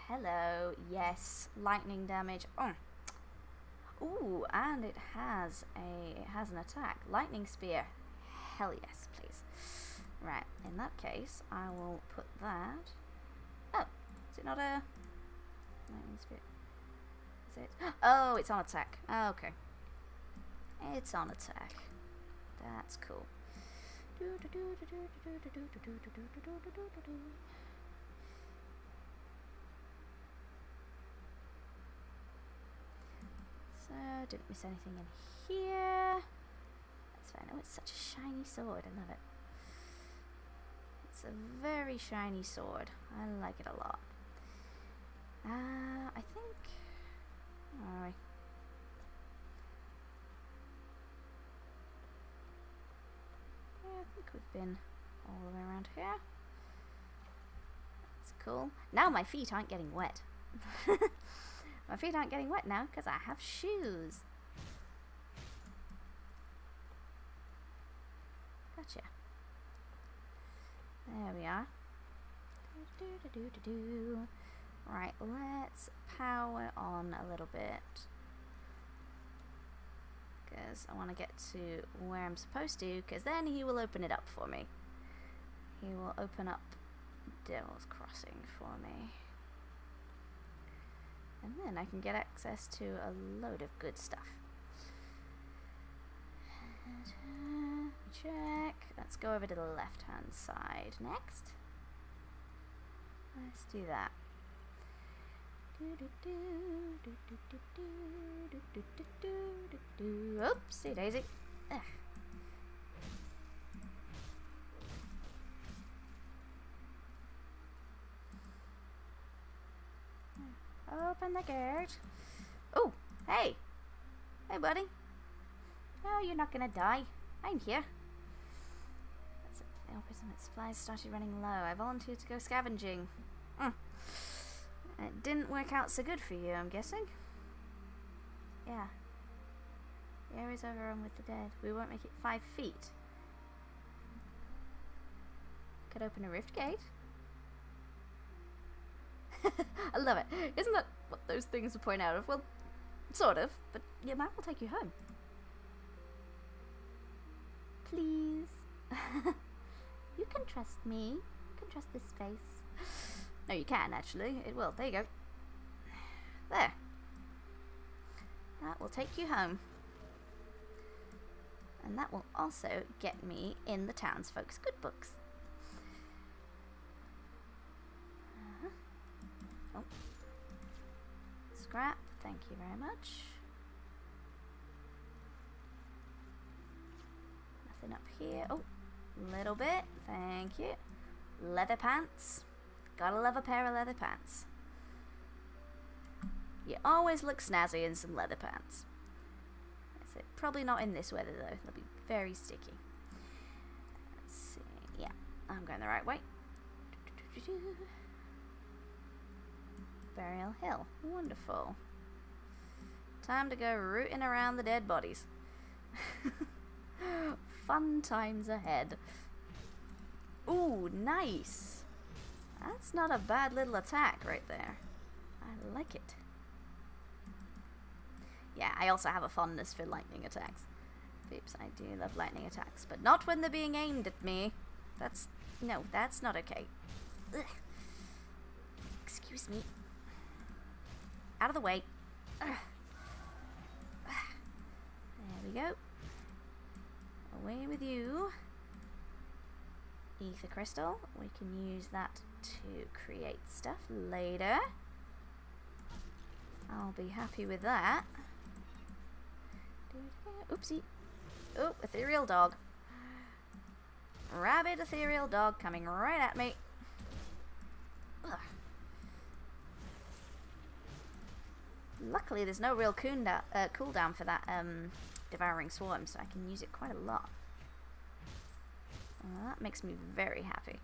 Hello. Yes, lightning damage. Oh. Ooh, and it has an attack. Lightning spear. Hell yes, please. Right, in that case, I will put that... Oh, is it not a... Is it? Oh, it's on attack. Oh, okay. It's on attack. That's cool. So, didn't miss anything in here. That's fine. Oh, it's such a shiny sword. I love it. It's a very shiny sword. I like it a lot. I think... Where are we? Yeah, I think we've been all the way around here. That's cool. Now my feet aren't getting wet. My feet aren't getting wet now because I have shoes. Gotcha. There we are. Right, let's power on a little bit. Because I want to get to where I'm supposed to, because then he will open it up for me. He will open up Devil's Crossing for me. And then I can get access to a load of good stuff. Check. Let's go over to the left-hand side next. Let's do that. Oopsie daisy. Ugh. Open the gate. Oh, hey. Hey, buddy. Oh, you're not gonna die. I'm here. That's it. Oh, its supplies started running low. I volunteered to go scavenging. Mm. It didn't work out so good for you, I'm guessing. Yeah. The area's overrun with the dead. We won't make it 5 feet. Could open a rift gate. I love it. Isn't that what those things are point out of? Well, sort of, but your map will take you home. Please. You can trust me. You can trust this space. No, you can, actually. It will. There you go. There. That will take you home. And that will also get me in the townsfolk's good books. Oh. Scrap. Thank you very much. Nothing up here. Oh, little bit. Thank you. Leather pants. Gotta love a pair of leather pants. You always look snazzy in some leather pants. That's it. Probably not in this weather, though. They'll be very sticky. Let's see. Yeah, I'm going the right way. Burial Hill. Wonderful. Time to go rooting around the dead bodies. Fun times ahead. Ooh, nice. That's not a bad little attack right there. I like it. Yeah, I also have a fondness for lightning attacks. Oops, I do love lightning attacks, but not when they're being aimed at me. That's... no, that's not okay. Ugh. Excuse me. Out of the way. Ugh. There we go. Away with you. Ether crystal. We can use that to create stuff later. I'll be happy with that. Oopsie. Oh, ethereal dog. Rabid ethereal dog coming right at me. Ugh. Luckily there's no real cooldown for that devouring swarm, so I can use it quite a lot. That makes me very happy.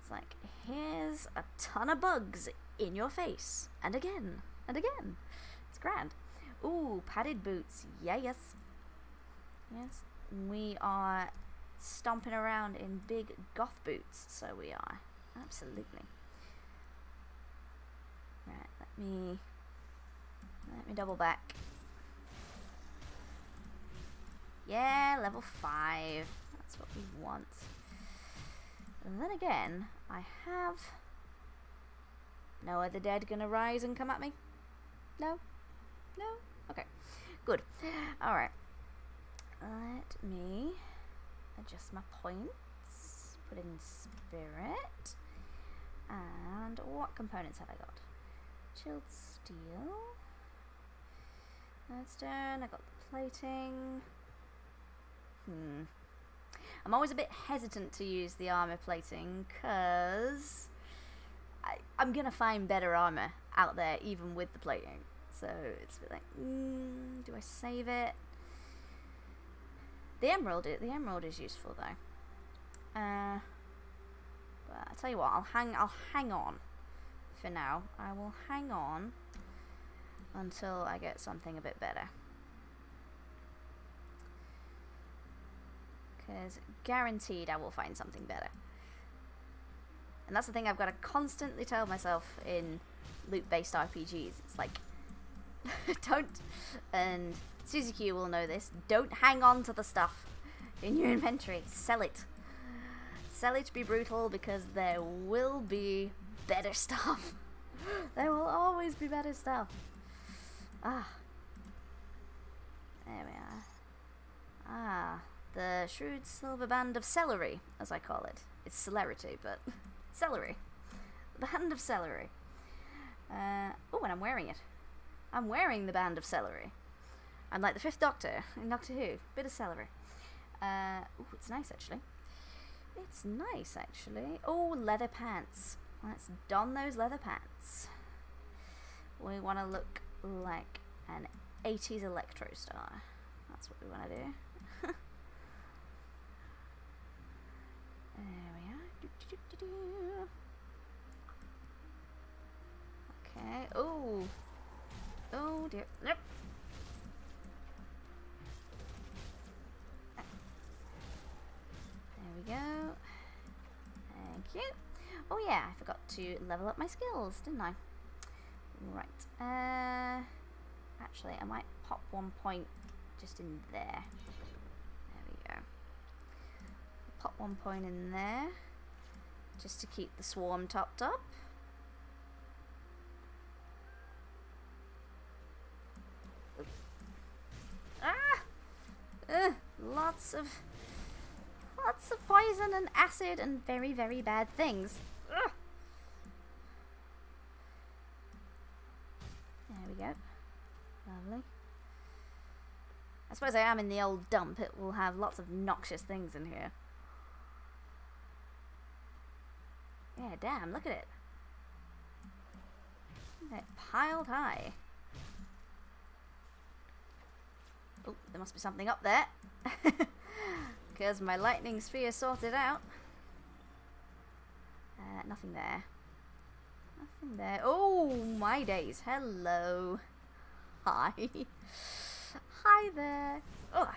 It's like, here's a ton of bugs in your face. And again. And again. It's grand. Ooh, padded boots. Yeah, yes. Yes. We are stomping around in big goth boots. So we are. Absolutely. Right, let me double back. Yeah, level 5. That's what we want. And then again, I have... No, are the dead gonna rise and come at me? No? No? Okay. Good. Alright. Let me adjust my points. Put in spirit. And what components have I got? Chilled steel. Redstone. I got the plating. I'm always a bit hesitant to use the armor plating because I'm going to find better armor out there even with the plating. So it's a bit like, do I save it? The emerald is useful though. But I'll tell you what, I'll hang on for now. I will hang on until I get something a bit better. Because guaranteed I will find something better. And that's the thing I've got to constantly tell myself in loot-based RPGs. It's like, don't, and Suzy Q will know this, don't hang on to the stuff in your inventory. Sell it. Sell it, be brutal, because there will be better stuff. There will always be better stuff. Ah. There we are. Ah. The shrewd silver band of celery, as I call it. It's celerity, but celery. The band of celery. Oh, and I'm wearing it. I'm wearing the band of celery. I'm like the Fifth Doctor in Doctor Who. Bit of celery. Oh, it's nice, actually. It's nice, actually. Oh, leather pants. Let's don those leather pants. We want to look like an 80s electro star. That's what we want to do. There we are. Okay. Oh. Oh dear. Nope. There we go. Thank you. Oh yeah, I forgot to level up my skills, didn't I? Right. Actually, I might pop 1 point just in there. Pop 1 point in there, just to keep the swarm topped up. Ah! Lots of poison and acid and very, very bad things. Ugh. There we go. Lovely. I suppose I am in the old dump. It will have lots of noxious things in here. Yeah, damn, look at it. They're piled high. Oh, there must be something up there. Because my lightning sphere sorted out. Nothing there. Nothing there. Oh, my days. Hello. Hi. Hi there. Oh.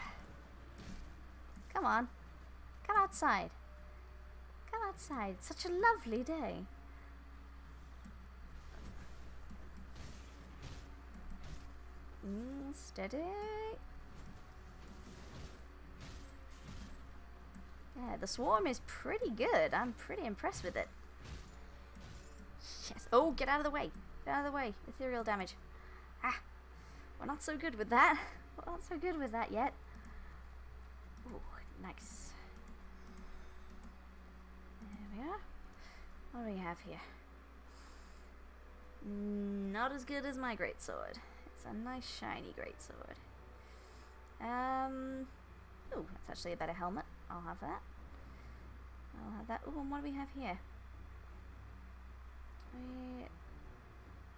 Come on. Come outside. Outside, it's such a lovely day. Steady. Yeah, the swarm is pretty good. I'm pretty impressed with it. Yes. Oh, get out of the way. Get out of the way. Ethereal damage. Ah, we're not so good with that. We're not so good with that yet. Ooh, nice. There we are. What do we have here? Not as good as my greatsword. It's a nice shiny greatsword. Oh, that's actually a better helmet. I'll have that. I'll have that. Oh, and what do we have here?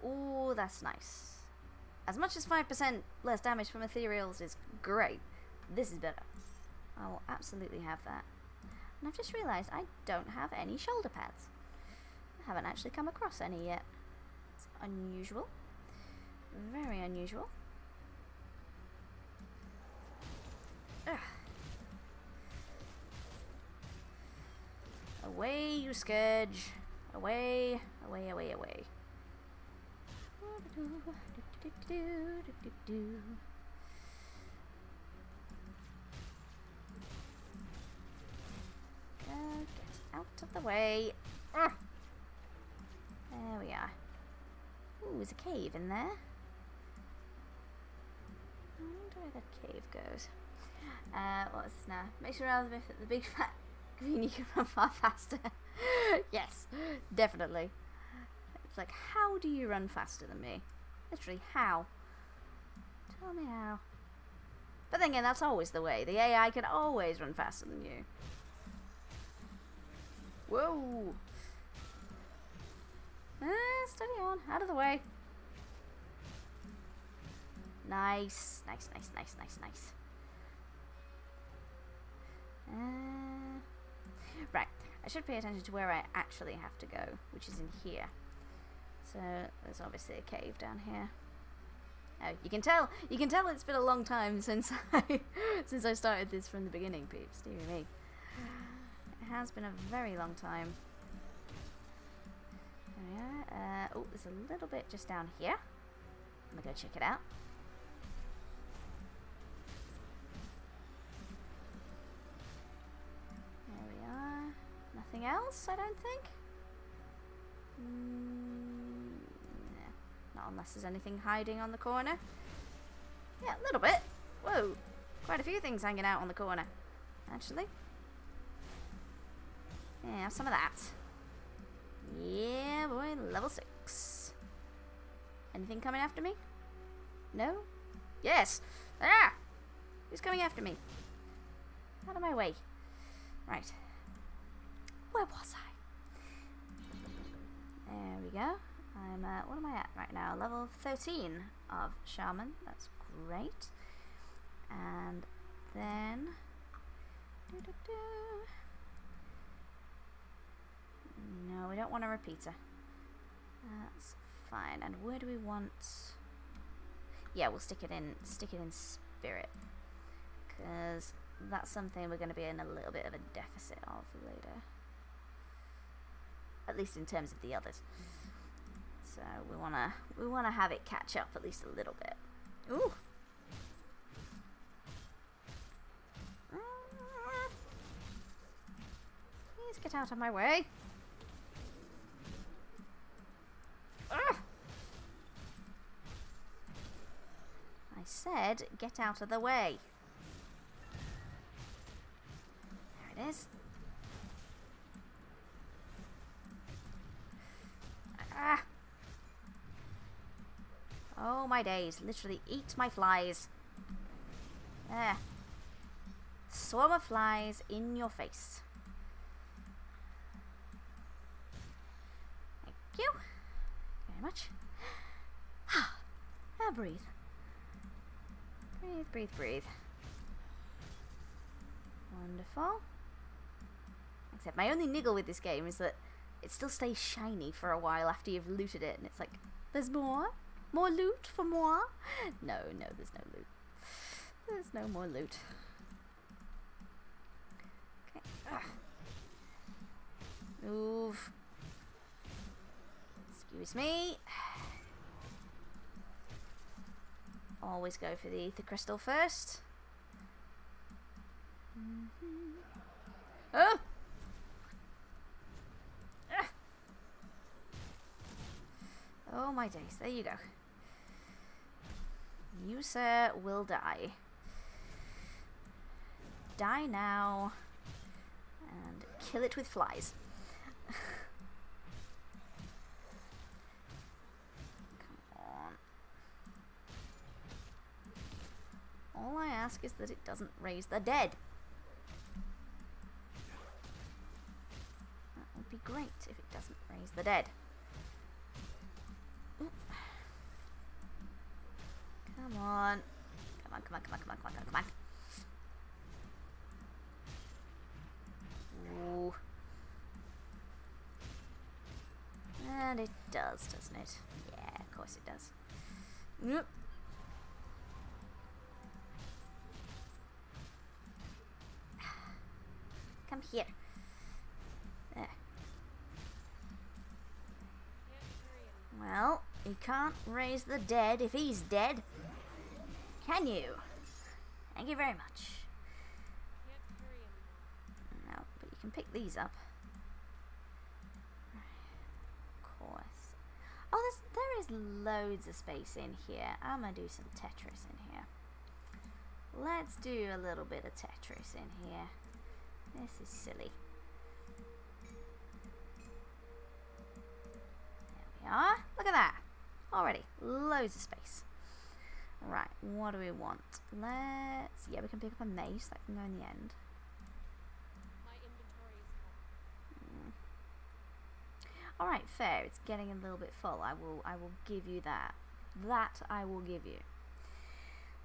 Oh, that's nice. As much as 5% less damage from ethereals is great, this is better. I will absolutely have that. And I've just realised I don't have any shoulder pads. I haven't actually come across any yet. It's unusual. Very unusual. Ugh. Away, you scourge. Away, away, away, away. Get Out of the way. Ugh. There we are. Ooh, there's a cave in there. I wonder where the cave goes. What's this now? Make sure the big fat greenie can run far faster. Yes, definitely. It's like, how do you run faster than me? Literally, how? Tell me how. But then again, that's always the way. The AI can always run faster than you. Whoa! Steady on. Out of the way. Nice. Nice, nice, nice, nice, nice. Right. I should pay attention to where I actually have to go, which is in here. So, there's obviously a cave down here. Oh, you can tell it's been a long time since I, since I started this from the beginning, peeps. Dear me. It has been a very long time. There we are. Oh, there's a little bit just down here. I'm gonna go check it out. There we are. Nothing else, I don't think. Not unless there's anything hiding on the corner. Yeah, a little bit. Whoa, quite a few things hanging out on the corner, actually. Yeah, have some of that. Yeah, boy, level 6. Anything coming after me? No? Yes! Ah! Who's coming after me? Out of my way. Right. Where was I? There we go. I'm what am I at right now? Level 13 of Shaman. That's great. And then no, we don't want a repeater. That's fine. And where do we want? Yeah, we'll stick it in. Stick it in spirit, because that's something we're going to be in a little bit of a deficit of later. At least in terms of the others. So we wanna have it catch up at least a little bit. Ooh. Please get out of my way. I said get out of the way. There it is. Ah. Oh my days, literally eat my flies. There. Swarm of flies in your face. Thank you very much. Now breathe. Breathe, breathe, breathe. Wonderful. Except my only niggle with this game is that it still stays shiny for a while after you've looted it, and it's like, there's more? More loot for moi? No, no, there's no loot. There's no more loot. Okay. Ugh. Move. Excuse me. Always go for the ether crystal first. Oh! Oh my days, there you go. You, sir, will die. Die now. And kill it with flies. Come on. All I ask is that it doesn't raise the dead. That would be great if it doesn't raise the dead. Come on. Come on, come on, come on, come on, come on, come on. Ooh. And it does, doesn't it? Yeah, of course it does. Nope. Come here. There. Well, you can't raise the dead if he's dead. Can you? Thank you very much. No, but you can pick these up. There's loads of space in here. I'm gonna do some Tetris in here. Let's do a little bit of Tetris in here. This is silly. There we are. Look at that. Already. Loads of space. Right, what do we want? Let's... yeah, we can pick up a mace. That can go in the end. Alright, fair. It's getting a little bit full. I will give you that. That I will give you.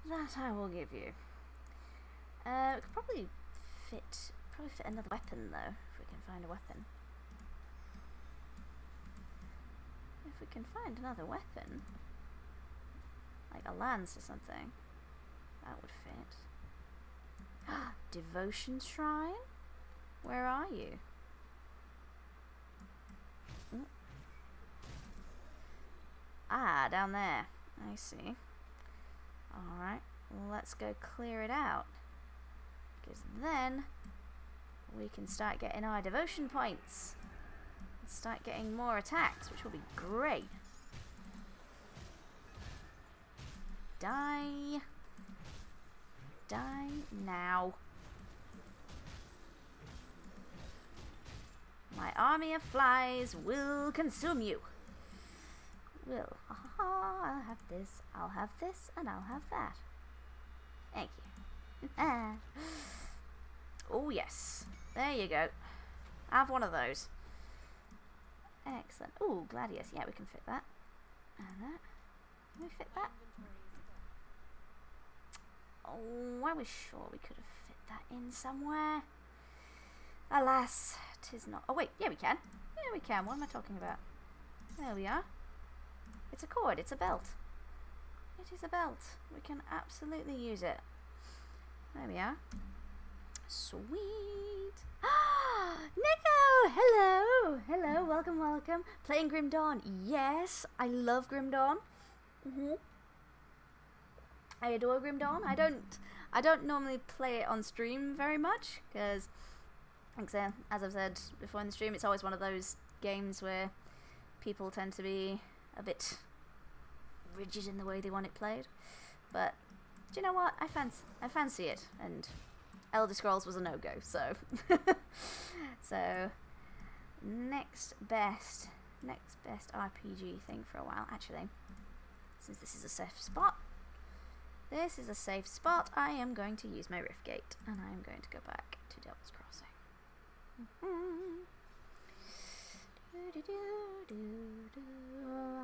We could probably fit another weapon though, if we can find a weapon. If we can find another weapon, like a lance or something, that would fit. Devotion shrine? Where are you? Ah, down there. I see. Alright, let's go clear it out. Because then we can start getting our devotion points. Let's start getting more attacks, which will be great. Die. Die now. My army of flies will consume you. Will. I'll have this, and I'll have that. Thank you. Oh, yes. There you go. Have one of those. Excellent. Oh, gladius. Yeah, we can fit that. And that. Can we fit that? Oh, I was sure we could have fit that in somewhere. Alas, 'tis not. Oh, wait. Yeah, we can. Yeah, we can. What am I talking about? There we are. It's a cord. It's a belt. It is a belt. We can absolutely use it. There we are. Sweet. Ah, Nico! Hello! Hello. Welcome, welcome. Playing Grim Dawn. Yes, I love Grim Dawn. I adore Grim Dawn. I don't normally play it on stream very much because, as I've said before in the stream, it's always one of those games where people tend to be a bit rigid in the way they want it played. But do you know what? I fancy it, and Elder Scrolls was a no-go, so so next best RPG thing for a while. Actually, since this is a safe spot, I am going to use my Rift Gate, and I am going to go back to Devil's Crossing.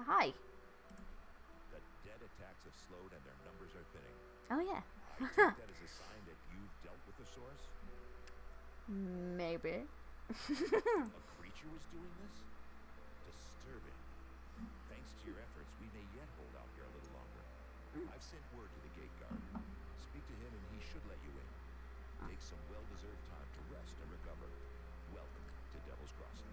Hi. The dead attacks have slowed and their numbers are thinning. Oh yeah. That is a sign that you've dealt with the source? Maybe. A creature was doing this? Disturbing. Thanks to your efforts, we may yet hold out here a little longer. I've sent word to the gate guard. Speak to him and he should let you in. Take some well-deserved time to rest and recover. Welcome to Devil's Crossing.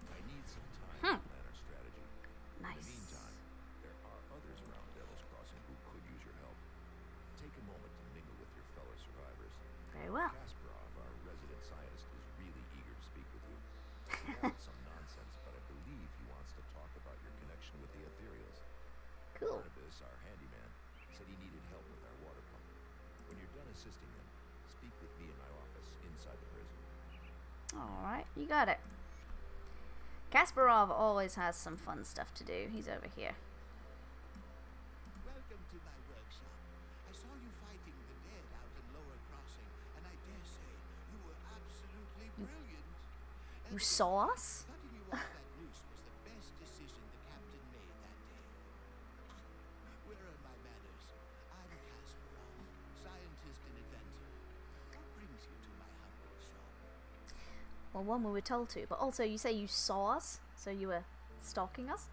I need some time to plan our strategy. Nice. In the meantime, there are others around Devil's Crossing who could use your help. Take a moment to mingle with your fellow survivors. Very well. Kasparov, our resident scientist, is really eager to speak with you. It's some nonsense, but I believe he wants to talk about your connection with the ethereals. Cool. Barnabas, our handyman, said he needed help with our water pump. When you're done assisting them, speak with me in my office inside the prison. Alright, you got it. Kasparov always has some fun stuff to do. He's over here. Welcome to my workshop. I saw you fighting the dead out in Lower Crossing, and I dare say you were absolutely brilliant. You saw us? Cutting you off that noose was the best decision the captain made that day. Where are my manners? I'm Kasparov, scientist and inventor. What brings you to my house? Well, one, we were told to, but also you say you saw us, so you were stalking us?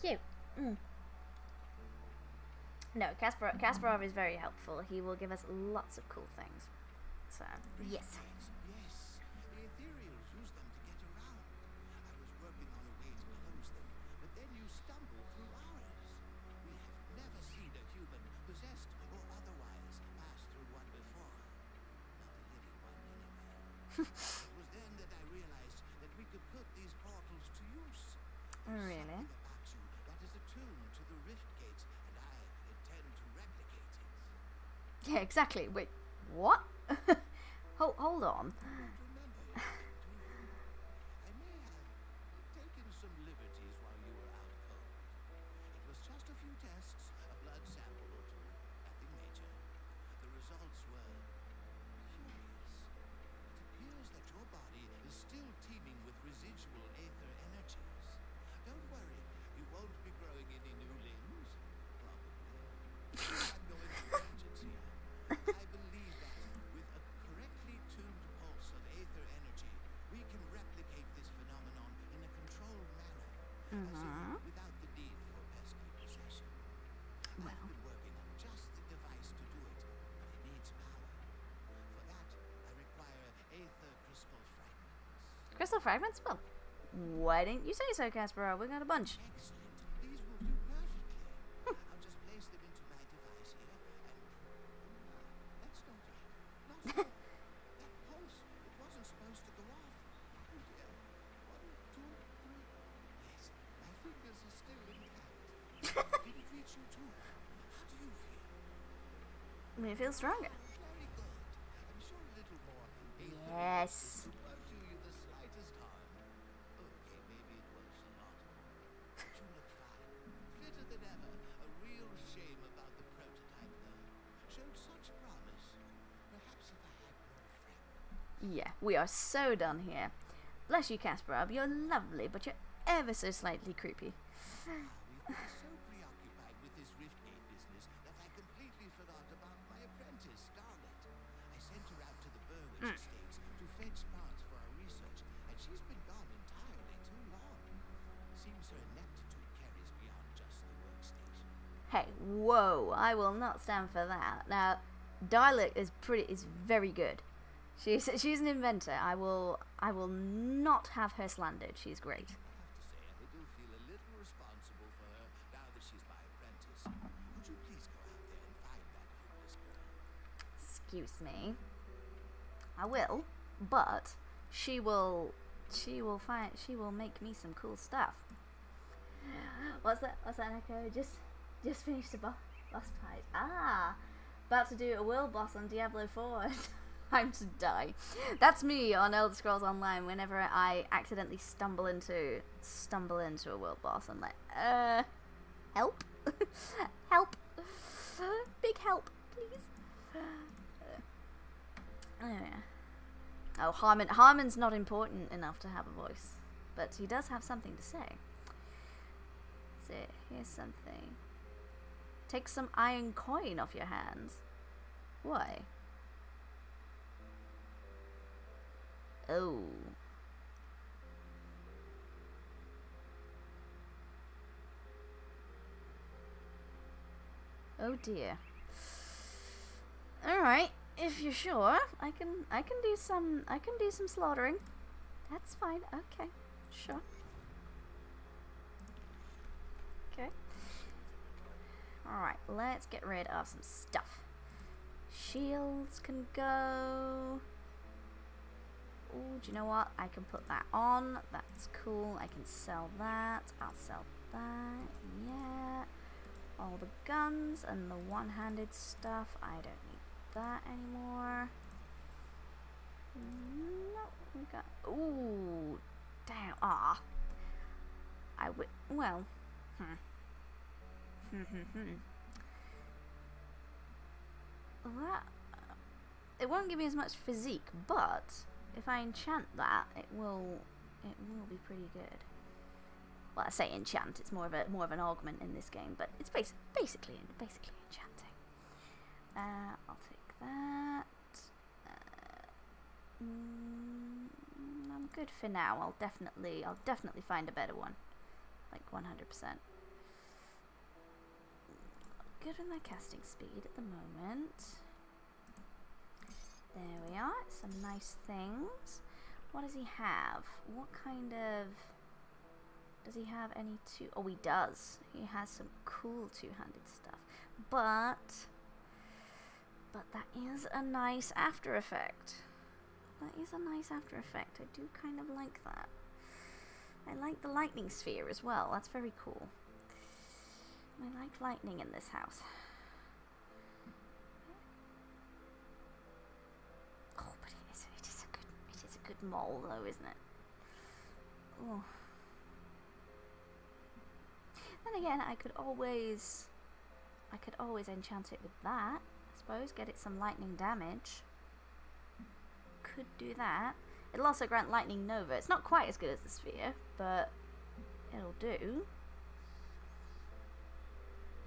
Cute. No, Kasparov is very helpful. He will give us lots of cool things. So, yes. Yes, the ethereals use them to get around. I was working on a way to close them, but then you stumbled through ours. We have never seen a human, possessed or otherwise, pass through one before. Not a living one, anyway. It was then that I realized that we could put these portals to use. Really? That is a tomb to the Rift Gate, and I intend to replicate it. Yeah, exactly. Wait, what? Hold on. Without the need for pesky possession. Well. I've been working on just the device to do it, but it needs power. For that, I require aether crystal fragments. Crystal fragments? Well, why didn't you say so, Casper? We got a bunch. Excellent. These will do perfectly. I'll just place them into my device here, and... that's not right. Not right. That pulse, it wasn't supposed to go off. Oh dear. 1, 2, 3... Fingers are still intact. Didn't reach you too. How do you feel? I feel stronger. Very good. I'm sure a little more. Yes. It won't do you the slightest harm. Okay, maybe it was a lot. But you look fine. Fitter than ever. A real shame about the prototype, though. Showed such promise. Perhaps if I had more friends. Yeah, we are so done here. Bless you, Kasparov. You're lovely, but you're ever so slightly creepy. We've been so preoccupied with this Riftgate business that I completely forgot about my apprentice, Scarlet. I sent her out to the Burwich Estates to fetch parts for our research, and she's been gone entirely too long. Seems her ineptitude carries beyond just the workstation. Hey, whoa! I will not stand for that. Now, Dialect is very good. She's an inventor. I will not have her slandered. She's great. Excuse me. I will, but she will make me some cool stuff. What's that, Neko? Just finished the boss fight. Ah, about to do a world boss on Diablo 4. Time to die. That's me on Elder Scrolls Online. Whenever I accidentally stumble into a world boss, I'm like, help, help, big help, please. Oh, yeah. Oh, Harmon's not important enough to have a voice, but he does have something to say. So here's something. Take some iron coin off your hands. Why? Oh. Oh dear. All right. If you're sure, I can do some slaughtering. That's fine. Okay, sure. Okay. All right, let's get rid of some stuff. Shields can go. Oh, do you know what? I can put that on. That's cool. I can sell that. I'll sell that. Yeah. All the guns and the one-handed stuff. I don't need that anymore. No, we got. Ooh, damn. Ah, I would. Well, that it won't give me as much physique, but if I enchant that, it will be pretty good. Well, I say enchant. It's more of an augment in this game, but it's basically enchanting. I'll take that. I'm good for now. I'll definitely find a better one, like 100%. Good with my casting speed at the moment. There we are. Some nice things. What does he have? What kind of? Does he have any two? Oh, he does. He has some cool two-handed stuff, but. But that is a nice after effect. That is a nice after effect. I do kind of like that. I like the lightning sphere as well. That's very cool. I like lightning in this house. Oh, but it is a good mole though, isn't it? Oh. Then again, I could always enchant it with that, I suppose, get it some lightning damage. Could do that. It'll also grant lightning nova. It's not quite as good as the sphere, but it'll do.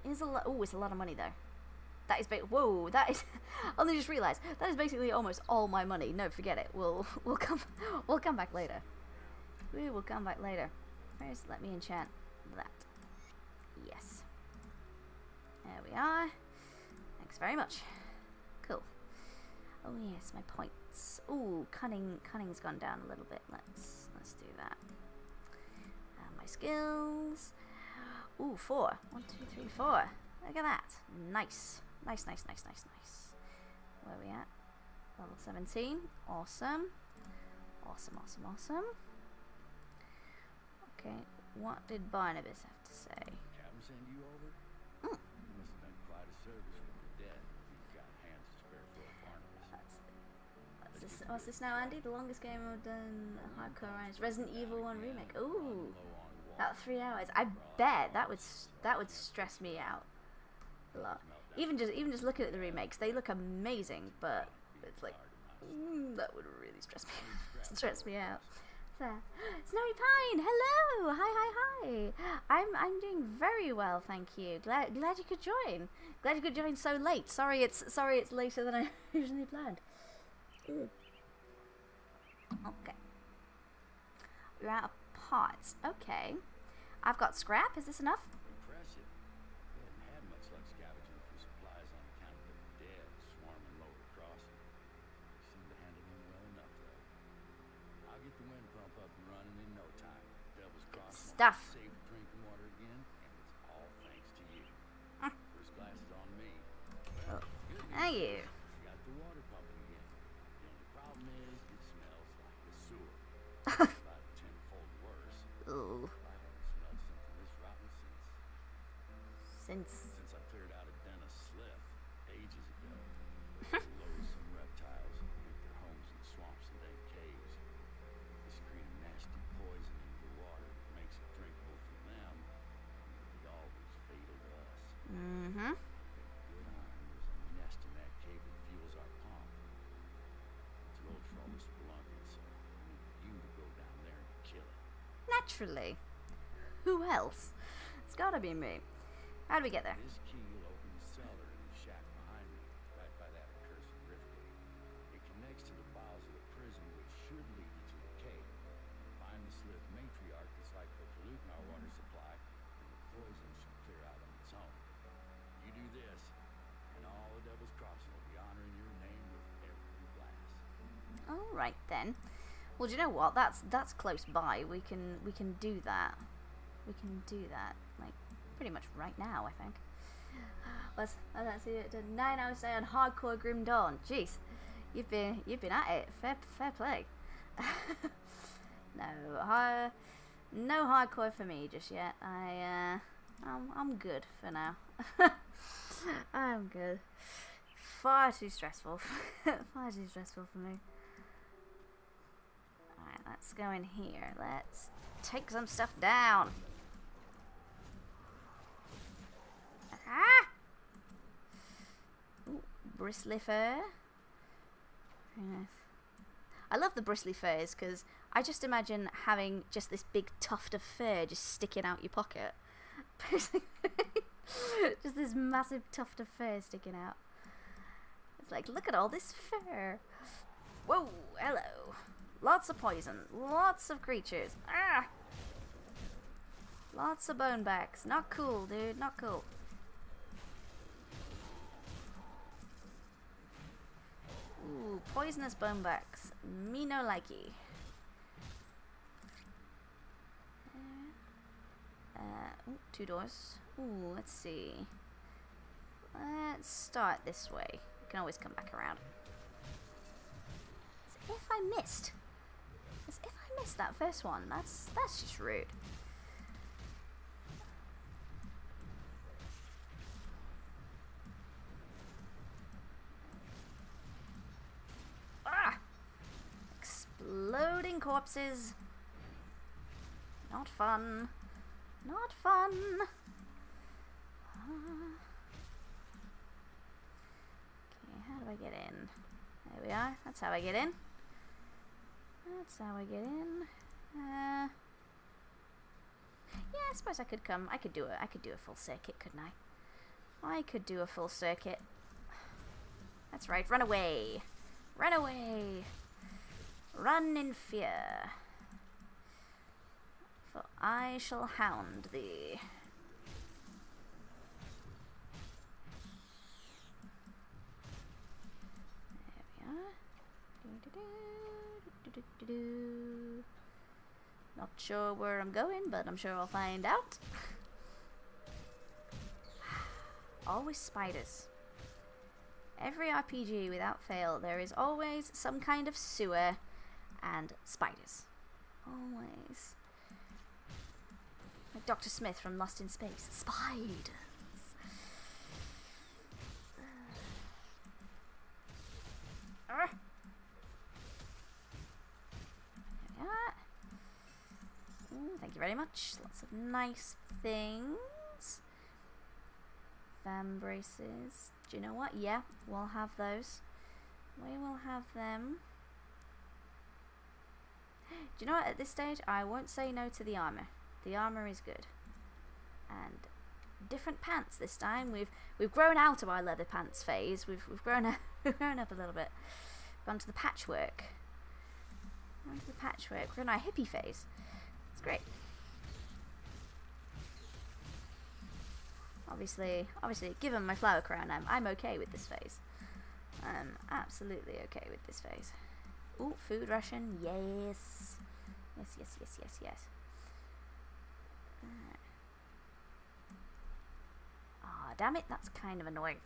It's a lot of money though. That is whoa, that is I only just realized that is basically almost all my money. No, forget it. We'll come back later. We will come back later. First, let me enchant that. Yes. There we are. Thanks very much. Cool. Oh yes, my points. Ooh, cunning's gone down a little bit. Let's do that. And my skills. Ooh, 4. 1, 2, 3, 4. Look at that. Nice. Nice. Where are we at? Level 17. Awesome. Awesome. Okay, what did Barnabas have to say? Send you over? Mm. You must have done quite a service when you're dead. You've got hands to spare for a Barnabas. What's this now, Andy? The longest game I've done hardcore runs. Resident Evil 1 remake. Ooh, about 3 hours. I bet that would stress me out a lot. Even just looking at the remakes, they look amazing, but it's like that would really stress me out. Snowy Pine, hello, hi. I'm doing very well, thank you. Glad you could join. Glad you could join so late. Sorry it's later than I originally planned. Ooh. Okay, we're out of pots. Okay, I've got scrap. Is this enough? Impressive. They haven't had much luck scavenging for supplies on account of the dead swarming lower crossing. They seem to handle them well enough though. I'll get the wind pump up and running in no time. Devil's cross stuff. Save drinking water again, and it's all thanks to you. First glass is on me. Well, thank you. I got the water pumping again. The only problem is it smells like the sewer. It's about 10-fold worse. Ooh. I haven't smelled something this rotten since I cleared out a dentist's slip ages ago. Loathsome reptiles make their homes in swamps and dank caves. They screen a nasty poison into the water that makes it drinkable for them, and it would always fatal to us. Mm-hmm. There's a nest in that cave that fuels our pump. It's rolled for all this belonging, so I need you to go down there and kill it. Naturally. Who else? It's gotta be me. How do we get there? This key will open the cellar in the shack behind me, right by that accursed rift gate. It connects to the bowels of the prison, which should lead you to the cave. Find the slith matriarch that's like to pollute our water supply, and the poison should clear out on its own. You do this, and all the Devil's Crossing will be honoring your name with every glass. All right then. Well, do you know what? That's close by. We can do that. We can do that. Like, pretty much right now, I think. Let's see it. 9 hours stay on hardcore Grim Dawn. Jeez, you've been at it. Fair play. No hardcore for me just yet. I'm good for now. I'm good. Far too stressful. Far too stressful for me. All right, let's go in here. Let's take some stuff down. Ah! Ooh, bristly fur. Very nice. I love the bristly furs because I just imagine having just this big tuft of fur just sticking out your pocket. Just this massive tuft of fur sticking out. It's like, look at all this fur. Whoa, hello. Lots of poison. Lots of creatures. Ah! Lots of bone backs. Not cool, dude. Not cool. Ooh, poisonous bonebacks. Me no likey. Ooh, 2 doors. Ooh, let's see. Let's start this way. We can always come back around. As if I missed. As if I I missed that first one. That's just rude. Ah! Exploding corpses. Not fun. Not fun. Okay, how do I get in? There we are. That's how I get in. That's how I get in. Yeah, I suppose I could come. I could do a full circuit, couldn't I? I could do a full circuit. That's right. Run away. Run away. Run in fear. For I shall hound thee. There we are. Do-do-do. Not sure where I'm going, but I'm sure I'll find out. Always spiders. Every RPG without fail, there is always some kind of sewer and spiders. Always. Like Dr. Smith from Lost in Space. Spiders. There we are. Ooh, thank you very much. Lots of nice things. Fan braces. Do you know what? Yeah, we'll have those. We will have them. Do you know what? At this stage, I won't say no to the armor. The armor is good. And different pants this time. We've grown out of our leather pants phase. We've grown up a little bit. Gone to the patchwork. We're in our hippie phase. It's great. Obviously, given my flower crown, I'm okay with this phase. I'm absolutely okay with this phase. Ooh, food ration. Yes. Yes. Ah, damn it, that's kind of annoying.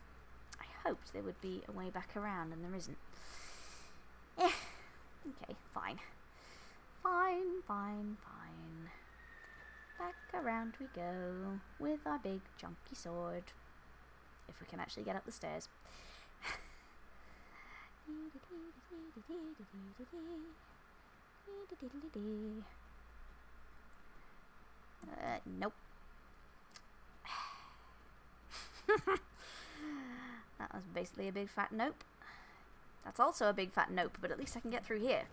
I hoped there would be a way back around, and there isn't. Eh, okay, fine. Fine. Back around we go, with our big chunky sword. If we can actually get up the stairs. Nope. That was basically a big fat nope. That's also a big fat nope, but at least I can get through here.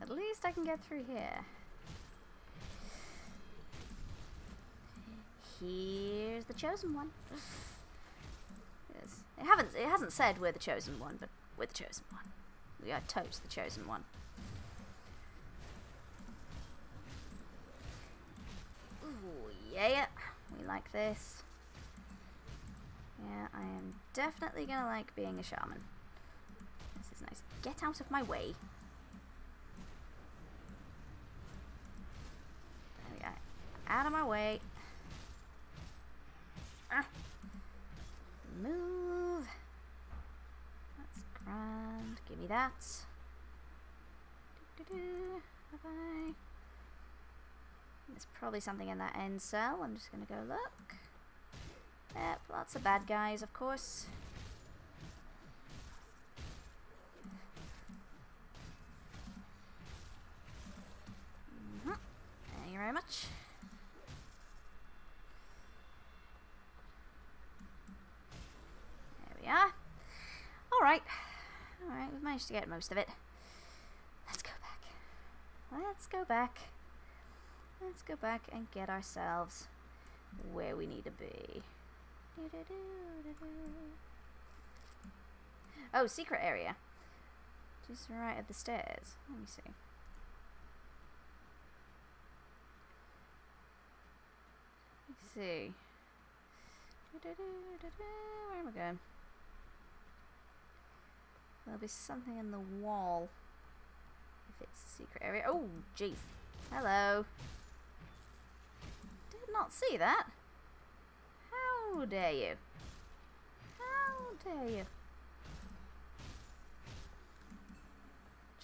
At least I can get through here. Here's the chosen one. Yes. It hasn't said we're the chosen one, but we're the chosen one. We are totes the chosen one. Yeah, we like this. Yeah, I am definitely gonna like being a shaman. This is nice. Get out of my way. There we go. Out of my way. Move. That's grand. Give me that. Bye-bye. There's probably something in that end cell. I'm just going to go look. Yep, lots of bad guys, of course. Mm-hmm. Thank you very much. There we are. Alright. Alright, we've managed to get most of it. Let's go back. Let's go back and get ourselves where we need to be. Oh, secret area. Just right at the stairs. Let me see. Let's see. Where am I going? There'll be something in the wall. If it's a secret area. Oh, jeez. Hello. Not see that. How dare you? How dare you?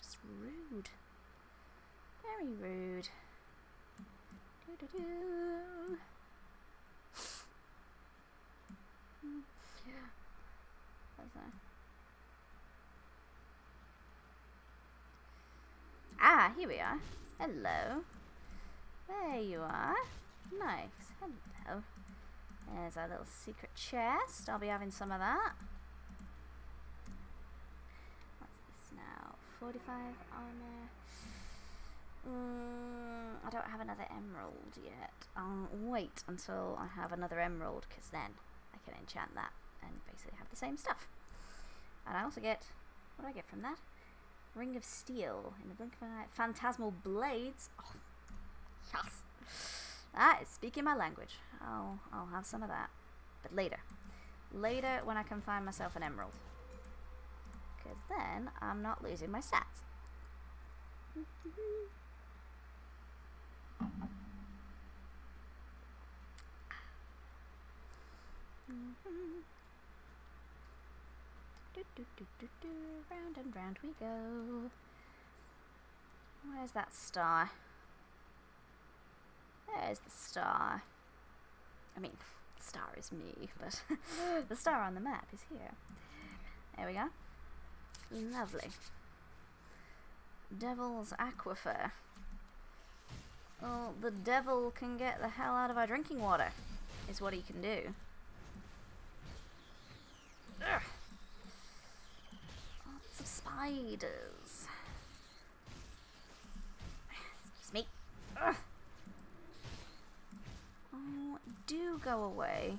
Just rude. Very rude. Doo-doo-doo. Yeah. What's that? Ah, here we are. Hello. There you are. Nice. Hello. There's our little secret chest. I'll be having some of that. What's this now? 45 armor. I don't have another emerald yet. I'll wait until I have another emerald, because then I can enchant that and basically have the same stuff. And I also get, what do I get from that? Ring of steel. In the blink of an eye. Phantasmal blades. Oh, yes. That is speaking my language. I'll have some of that. But later. Later when I can find myself an emerald. Because then I'm not losing my stats. Round and round we go. Where's that star? There's the star. I mean, the star is me, but the star on the map is here. There we go. Lovely. Devil's Aquifer. Well, the devil can get the hell out of our drinking water, is what he can do. Ugh. Lots of spiders. Excuse me. Ugh. Oh, do go away.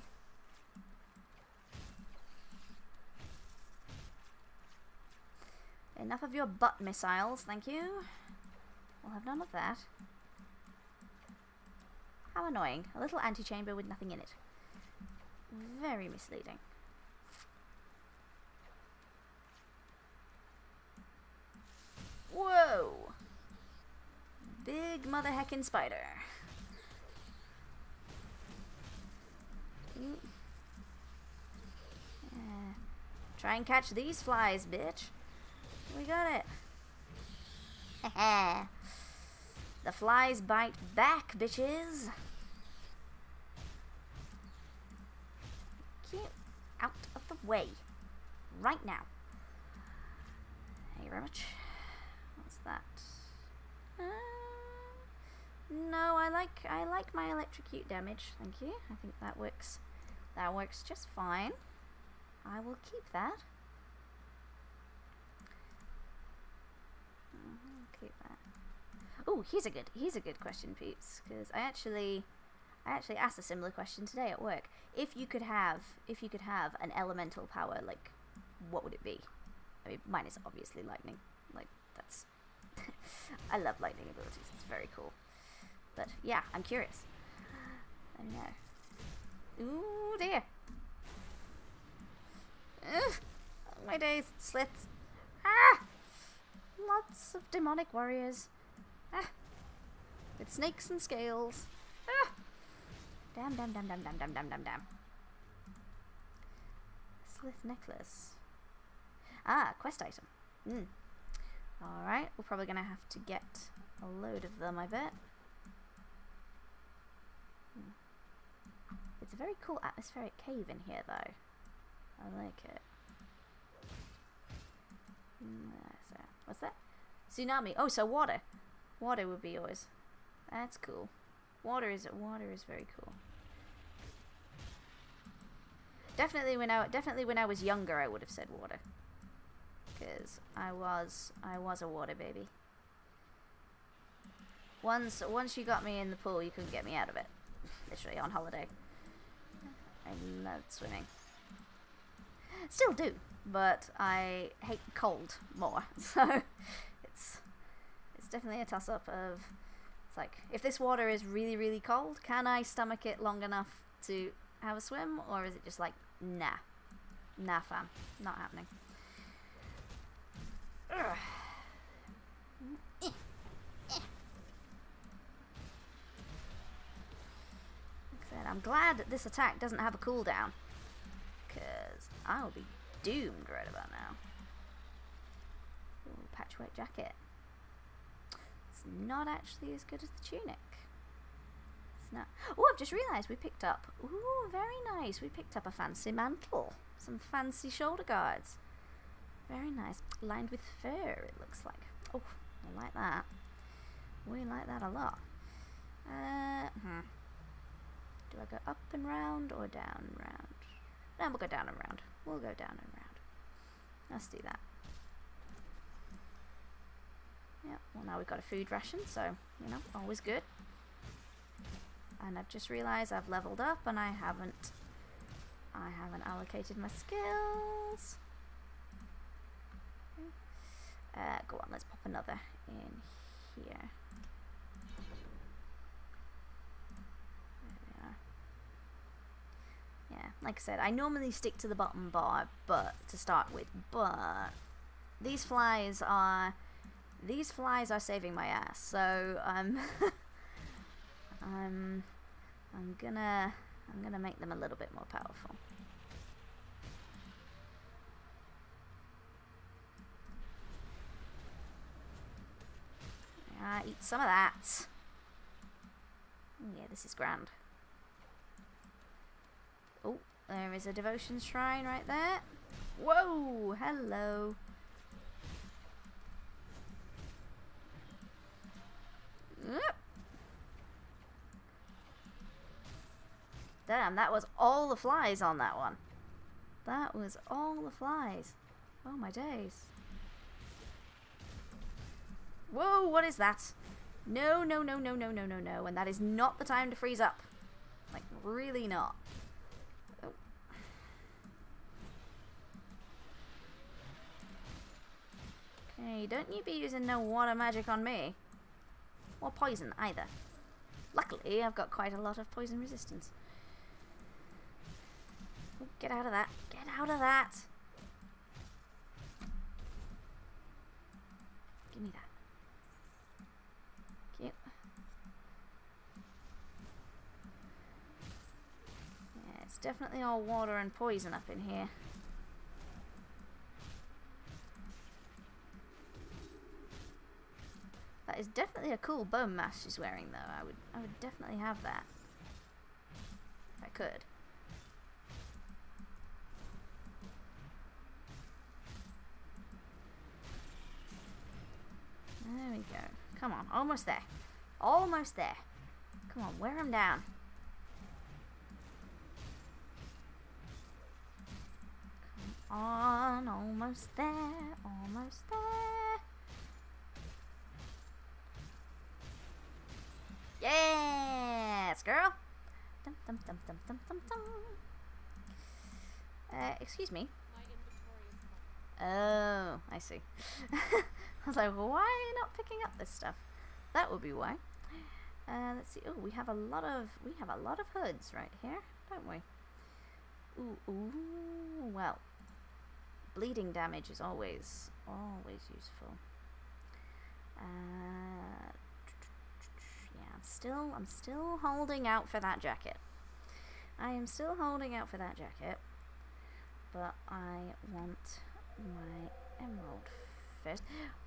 Enough of your butt missiles, thank you. We'll have none of that. How annoying. A little antechamber with nothing in it. Very misleading. Whoa! Big mother heckin' spider. Yeah. Try and catch these flies, bitch. We got it. The flies bite back, bitches. Get out of the way. Right now. Thank you very much. What's that? No, I like my electrocute damage. Thank you. I think that works. That works just fine. I will keep that. I'll keep that. Oh, here's a good question, peeps. Because I actually asked a similar question today at work. If you could have an elemental power, like, what would it be? I mean, mine is obviously lightning. Like, that's I love lightning abilities. It's very cool. But yeah, I'm curious. I know. Ooh dear. Ugh, my days, slits. Ah, lots of demonic warriors. Ah, with snakes and scales. Ah, damn. Slith necklace. Ah, quest item. All right, we're probably gonna have to get a load of them, I bet. It's a very cool atmospheric cave in here, though. I like it. What's that? Tsunami. Oh, so water. Water would be yours. That's cool. Water is very cool. Definitely when I was younger, I would have said water. 'Cause I was a water baby. Once you got me in the pool, you couldn't get me out of it. Literally on holiday. I loved swimming. Still do, but I hate cold more. So it's definitely a toss-up of, it's like, if this water is really, really cold, can I stomach it long enough to have a swim? Or is it just like, nah fam, not happening. Ugh. I'm glad that this attack doesn't have a cooldown, because I'll be doomed right about now. Ooh, patchwork jacket. It's not actually as good as the tunic. It's not. Oh, I've just realised we picked up. Ooh, very nice. We picked up a fancy mantle. Some fancy shoulder guards. Very nice. Lined with fur, it looks like. Oh, I like that. We like that a lot. Do I go up and round or down and round? No, we'll go down and round. We'll go down and round. Let's do that. Yeah, well now we've got a food ration, so, you know, always good. And I've just realised I've leveled up and I haven't allocated my skills. Go on, let's pop another in here. Yeah, like I said, I normally stick to the bottom bar, but to start with, but these flies are saving my ass. So I'm gonna make them a little bit more powerful. Yeah, eat some of that. Yeah, this is grand. Oh, there is a devotion shrine right there. Whoa, hello. Damn, that was all the flies on that one. That was all the flies. Oh my days. Whoa, what is that? No, no, no, no, no, no, no, no. And that is not the time to freeze up. Like, really not. Hey, don't you be using no water magic on me. Or poison, either. Luckily, I've got quite a lot of poison resistance. Oh, get out of that. Get out of that. Give me that. Cute. Yeah, it's definitely all water and poison up in here. That is definitely a cool bone mask she's wearing, though. I would definitely have that if I could. There we go. Come on, almost there, almost there. Come on, wear him down. Come on, almost there, almost there. Yes, girl! Dum, dum, dum, dum, dum, dum, dum. Excuse me. My inventory is full. Oh, I see. I was like, why are you not picking up this stuff? That would be why. Let's see. Oh, we have a lot of hoods right here, don't we? Ooh, ooh. Well, bleeding damage is always useful. I'm still holding out for that jacket. I am still holding out for that jacket, but I want my emerald first.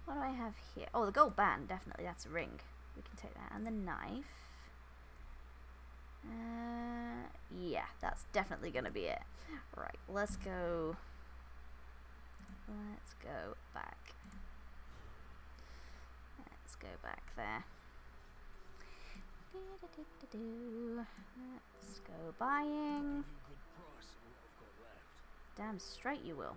What do I have here? Oh, the gold band, definitely. That's a ring. We can take that. And the knife. Yeah, that's definitely going to be it. Right, let's go. Let's go back. Let's go back there. Let's go buying. Damn straight you will.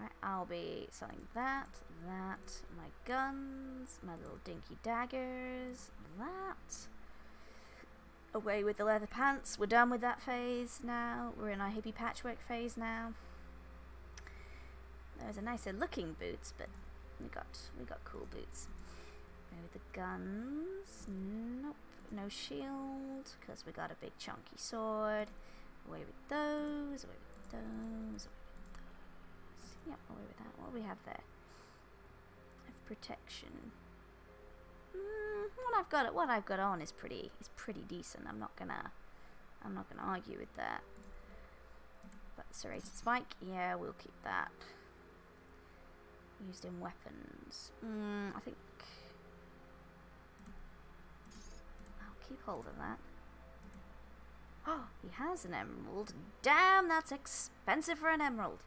Right, I'll be selling that, my guns, my little dinky daggers, that. Away with the leather pants. We're done with that phase now. We're in our hippie patchwork phase now. Those are nicer looking boots, but we got cool boots. With the guns, nope, no shield, because we got a big chunky sword. Away with those, away with those, away with those. Yep, away with that. What do we have there? I have protection. What I've got on is pretty decent. I'm not gonna argue with that. But serrated spike, yeah, we'll keep that. Used in weapons. I think. keep hold of that. Oh, he has an emerald. Damn, that's expensive for an emerald.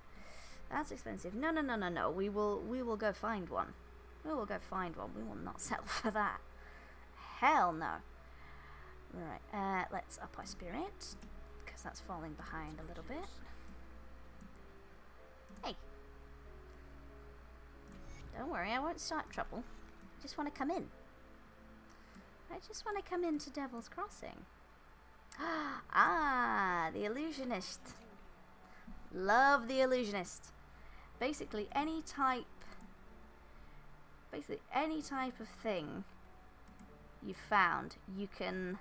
That's expensive. No, no, no, no, no. We will go find one. We will go find one. We will not settle for that. Hell no. Right, let's up our spirit, because that's falling behind a little bit. Hey. Don't worry, I won't start trouble. I just want to come in. I just want to come into Devil's Crossing. Ah, the illusionist. Love the illusionist. Basically any type of thing you found, you can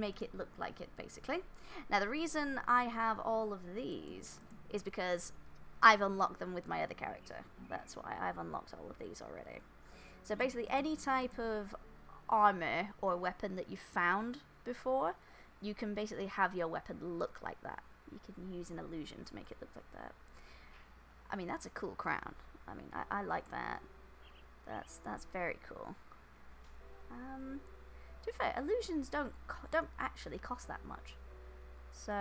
make it look like it, basically. Now the reason I have all of these is because I've unlocked them with my other character. That's why I've unlocked all of these already. So basically any type of armor or weapon that you found before, you can basically have your weapon look like that. You can use an illusion to make it look like that. I mean, that's a cool crown. I mean, I like that. That's very cool. To be fair, illusions don't actually cost that much. So,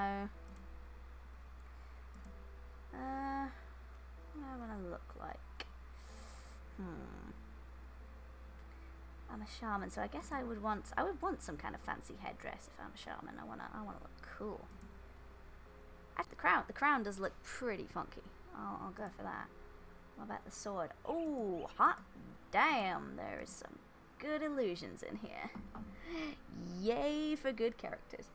what do I want to look like? I'm a shaman, so I guess I would want some kind of fancy headdress if I'm a shaman. I wanna look cool. The crown does look pretty funky. I'll go for that. What about the sword? Oh, hot damn! There is some good illusions in here. Yay for good characters.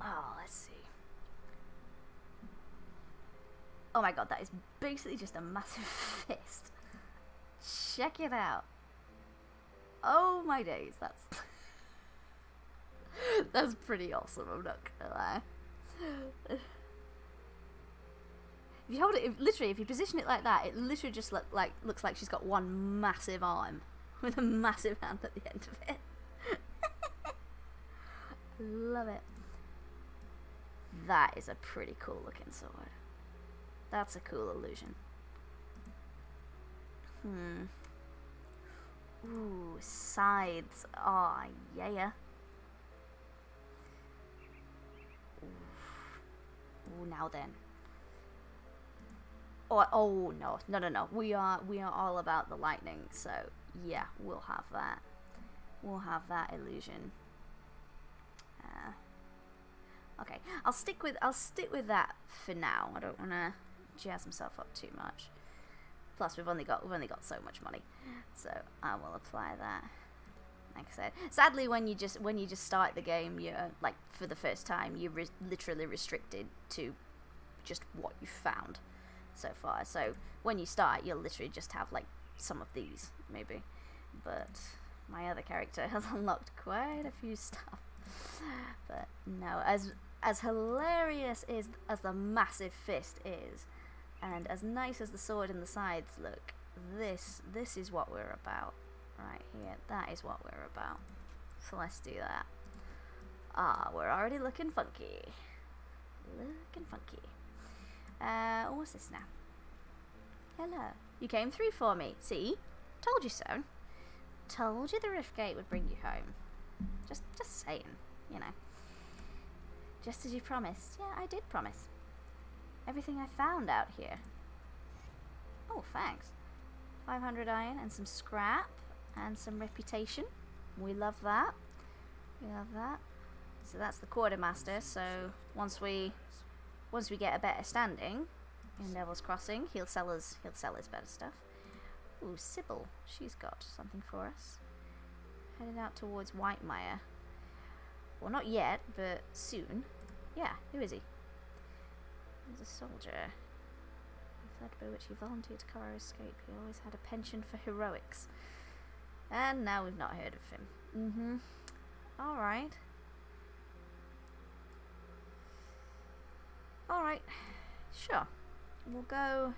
Oh, let's see. Oh my god, that is basically just a massive fist. Check it out. Oh my days, that's that's pretty awesome, I'm not gonna lie. If you hold it, literally, if you position it like that, it literally just looks like she's got one massive arm with a massive hand at the end of it. Love it. That is a pretty cool looking sword. That's a cool illusion. Ooh, scythes. Aw, yeah. Ooh, now then. Oh no, no, no, no. We are all about the lightning. So yeah, we'll have that. We'll have that illusion. Okay, I'll stick with that for now. I don't want to jazz myself up too much. Plus, we've only got so much money, so I will apply that. Like I said, sadly, when you just start the game, you're like for the first time, you're literally restricted to just what you found so far. So when you start, you'll literally just have like some of these, maybe. But my other character has unlocked quite a few stuff. But no, as hilarious as the massive fist is, and as nice as the sword and the sides look, this is what we're about right here. That is what we're about. So let's do that. Ah, we're already looking funky. Looking funky. What's this now? Hello. You came through for me. See? Told you so. Told you the Riftgate would bring you home. Just saying, you know. Just as you promised. Yeah, I did promise. Everything I found out here. Oh, thanks. 500 iron and some scrap and some reputation. We love that. We love that. So that's the quartermaster. So once we get a better standing in Devil's Crossing, he'll sell us better stuff. Ooh, Sybil. She's got something for us. Headed out towards Whitemire. Well, not yet, but soon. Yeah. Who is he? He's a soldier. The thread by which he volunteered to cover our escape. He always had a penchant for heroics. And now we've not heard of him. Alright. Alright. Sure. We'll go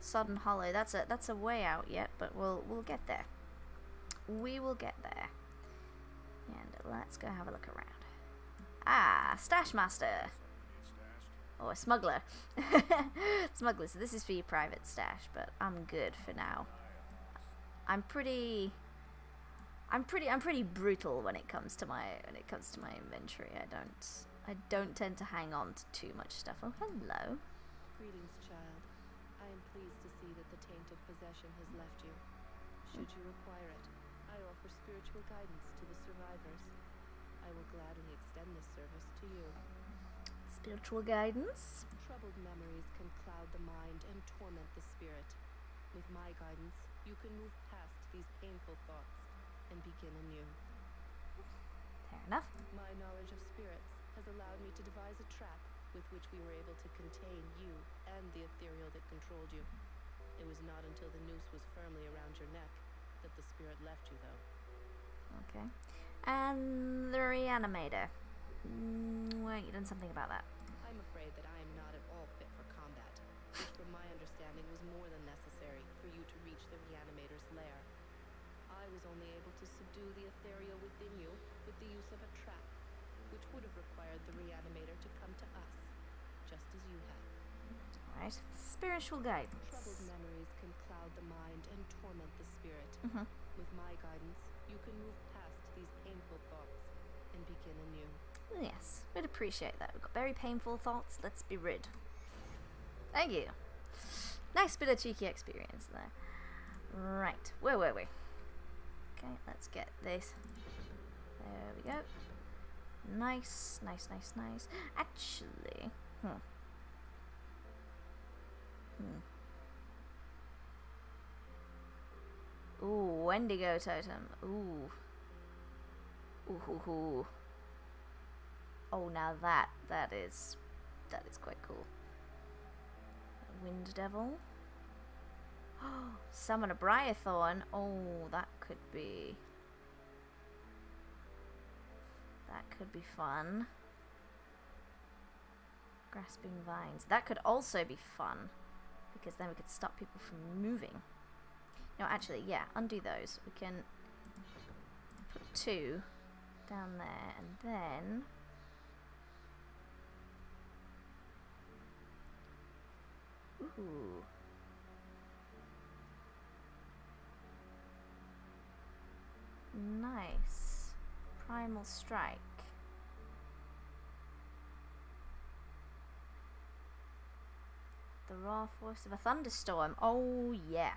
Sodden Hollow. That's a way out yet, but we'll get there. We will get there. And let's go have a look around. Ah, Stash Master! Or a smuggler. Smuggler, so this is for your private stash, but I'm good for now. I'm pretty I'm pretty brutal when it comes to my inventory. I don't tend to hang on to too much stuff. Oh, hello. Greetings, child. I am pleased to see that the taint of possession has left you. Should you require it, I offer spiritual guidance to the survivors. I will gladly extend this service to you. Spiritual guidance? Troubled memories can cloud the mind and torment the spirit. With my guidance, you can move past these painful thoughts and begin anew. Fair enough. My knowledge of spirits has allowed me to devise a trap with which we were able to contain you and the ethereal that controlled you. It was not until the noose was firmly around your neck that the spirit left you, though. Okay. And the reanimator. Weren't you doing something about that? I'm afraid that I am not at all fit for combat, which from my understanding was more than necessary for you to reach the reanimator's lair. I was only able to subdue the ethereal within you with the use of a trap, which would have required the reanimator to come to us, just as you have. Alright, spiritual guidance. Troubled memories can cloud the mind and torment the spirit. With my guidance, you can move past these painful thoughts and begin anew. Yes, we'd appreciate that. We've got very painful thoughts, let's be rid. Thank you. Nice bit of cheeky experience there. Right, where were we? Okay, let's get this. There we go. Nice, nice, nice, nice. Actually, Ooh, Wendigo totem. Ooh. Ooh, hoo, hoo. Oh, now that is quite cool. Wind devil. Oh, summon a briarthorn. Oh, that could be fun. Grasping vines. That could also be fun, because then we could stop people from moving. No, actually, yeah, undo those. We can put two down there, and then ooh. Nice. Primal strike. The raw force of a thunderstorm. Oh, yeah.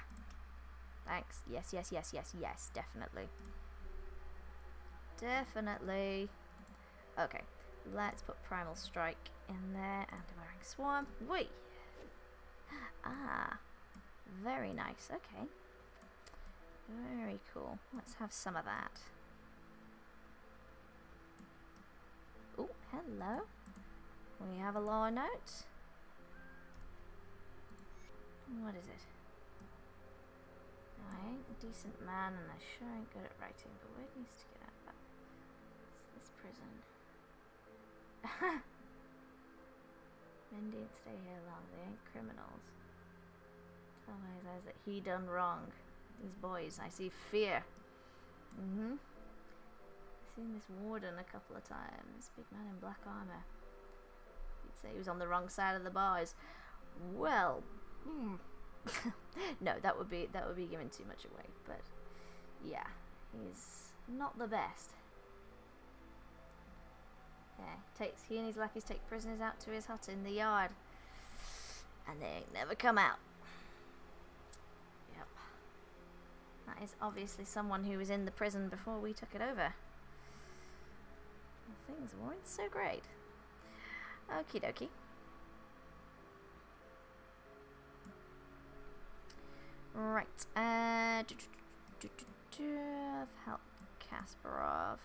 Thanks. Yes, yes, yes, yes, yes. Definitely. Definitely. Okay. Let's put primal strike in there. And devouring swarm. Whee! Ah. Very nice. Okay. Very cool. Let's have some of that. Oh, hello. We have a lore note. What is it? I ain't a decent man and I sure ain't good at writing, but word needs to get out of that. It's this prison. Men didn't stay here long, they ain't criminals. Tell by his eyes that he done wrong. These boys, I see fear. I've seen this warden a couple of times. Big man in black armor. He'd say he was on the wrong side of the bars. Well, no, that would be giving too much away. But yeah, he's not the best. Yeah, he and his lackeys take prisoners out to his hut in the yard, and they ain't never come out. That is obviously someone who was in the prison before we took it over. Well, things weren't so great. Okie dokie. Right. Help Kasparov.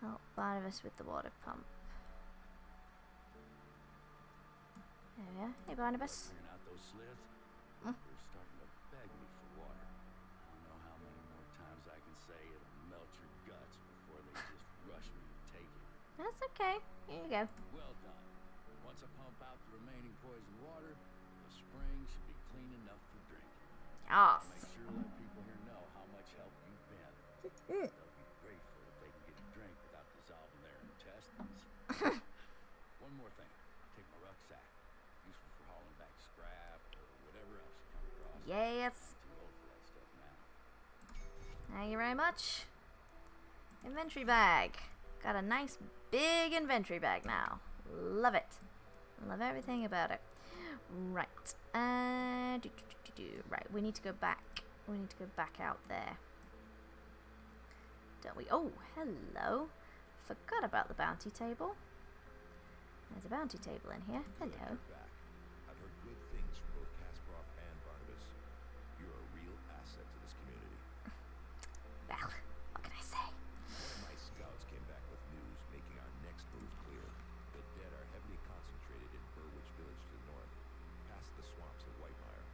Help Barnabas with the water pump. There we are. Hey, Barnabas. That's okay. Here you go. Well done. Once I pump out the remaining poison water, the spring should be clean enough for drinking. Yes. Make sure to let people here know how much help you've been. They'll be grateful if they can get a drink without dissolving their intestines. One more thing. I'll take my rucksack. Useful for hauling back scrap or whatever else you come across. Yes. I'm too old for that stuff now. Thank you very much. Inventory bag. Got a nice big inventory bag now. Love it. Love everything about it. Right. Right, we need to go back. We need to go back out there. Don't we? Oh, hello. Forgot about the bounty table. There's a bounty table in here. Hello. I've heard good things from both Kasparov and Barnabas. You're a real asset to this community. Well, what can I say? My scouts came back with news making our next move clear. The dead are heavily concentrated in Burwich Village to the north, past the swamps of Whitemire.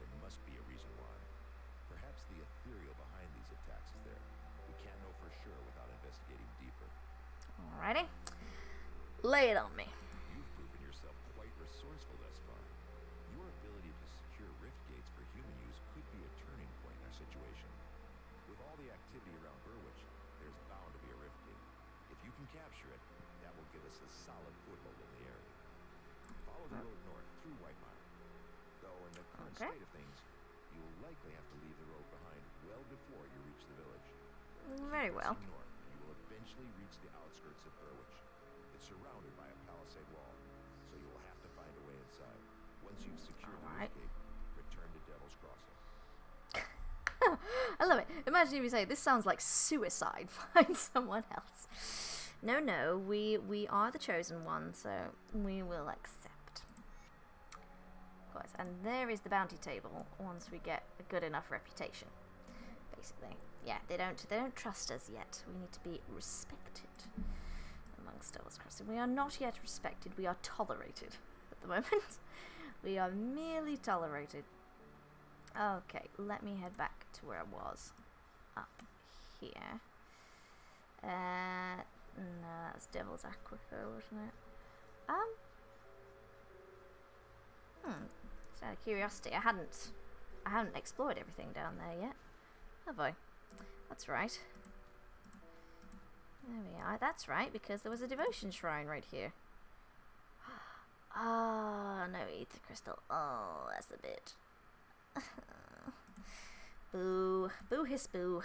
There must be a reason why. Perhaps the ethereal behind these attacks is there. We can't know for sure without investigating deeper. Alrighty. Lay it on me. You've proven yourself quite resourceful thus far. Your ability to secure rift gates for human use could be a turning point in our situation. With all the activity around Burwich, there's bound to be a rift gate. If you can capture it, that will give us a solid foothold in the area. Follow the road north through Whitemire. Though in the current state of things, you will likely have to leave the road behind well before you reach the village. Very well. North, you will eventually reach the outskirts of Burwich. It's surrounded by a palisade wall, so you'll have to find a way inside. Once you've secured the gate, return to Devil's Crossing. I love it. Imagine if you say, this sounds like suicide. Find someone else. No, no, we are the chosen one, so we will accept. Of course, and there is the bounty table once we get a good enough reputation, basically. Yeah, they don't trust us yet. We need to be respected. Amongst us, Crossing. We are not yet respected, we are tolerated at the moment. We are merely tolerated. Okay, let me head back to where I was. Up here. No, that's Devil's Aquifer, wasn't it? Just out of curiosity, I hadn't explored everything down there yet. Have I? That's right. There we are. That's right, because there was a devotion shrine right here. Oh, no ether crystal. Oh, that's the bit. Boo. Boo hiss boo.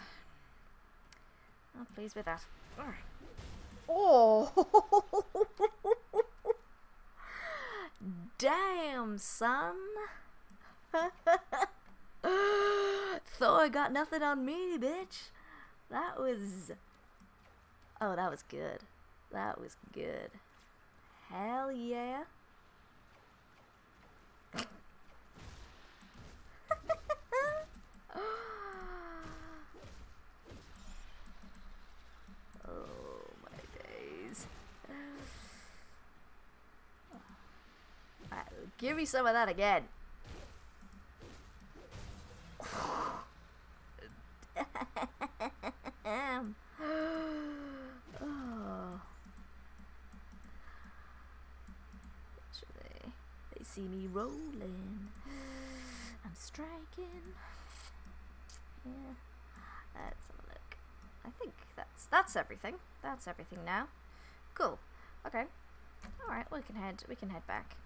Not pleased with that. Oh! Damn, son! Thor got nothing on me, bitch! That was... Oh, that was good. That was good. Hell yeah. Oh, my days. Right, give me some of that again. Damn. See me rolling. I'm striking. Yeah. Let's have a look. I think that's everything. That's everything now. Cool. Okay. Alright, we can head back.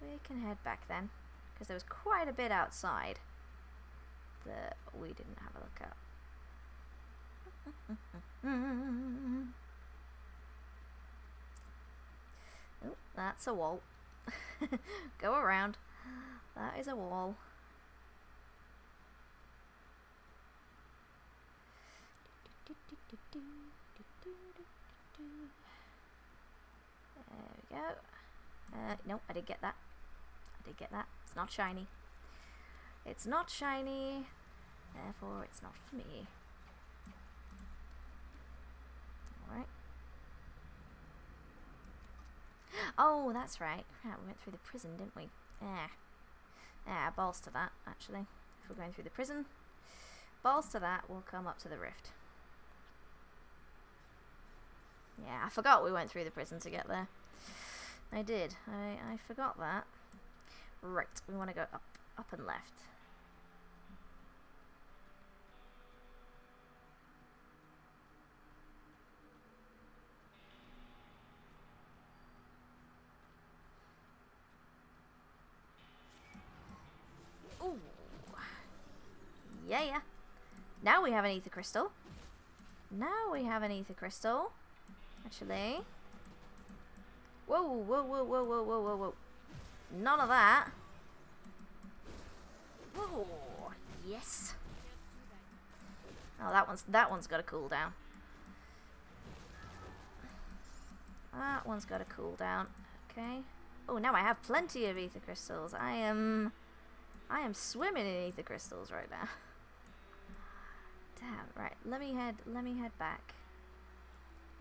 We can head back then. Because there was quite a bit outside that we didn't have a look at. Oh, that's a wall. Go around. That is a wall. There we go. No, I did get that. I did get that. It's not shiny. It's not shiny. Therefore, it's not for me. Alright. Oh, that's right. Crap, we went through the prison, didn't we? Yeah, balls to that, actually. If we're going through the prison, balls to that, we'll come up to the rift. Yeah, I forgot we went through the prison to get there. I did. I forgot that. Right, we want to go up and left. Yeah, yeah. Now we have an ether crystal. Now we have an ether crystal. Actually. Whoa, whoa, whoa, whoa, whoa, whoa, whoa, whoa. None of that. Whoa. Yes. Oh, that one's got a cooldown. That one's got a cooldown. Okay. Oh, now I have plenty of ether crystals. I am swimming in ether crystals right now. Damn, right. Let me head back.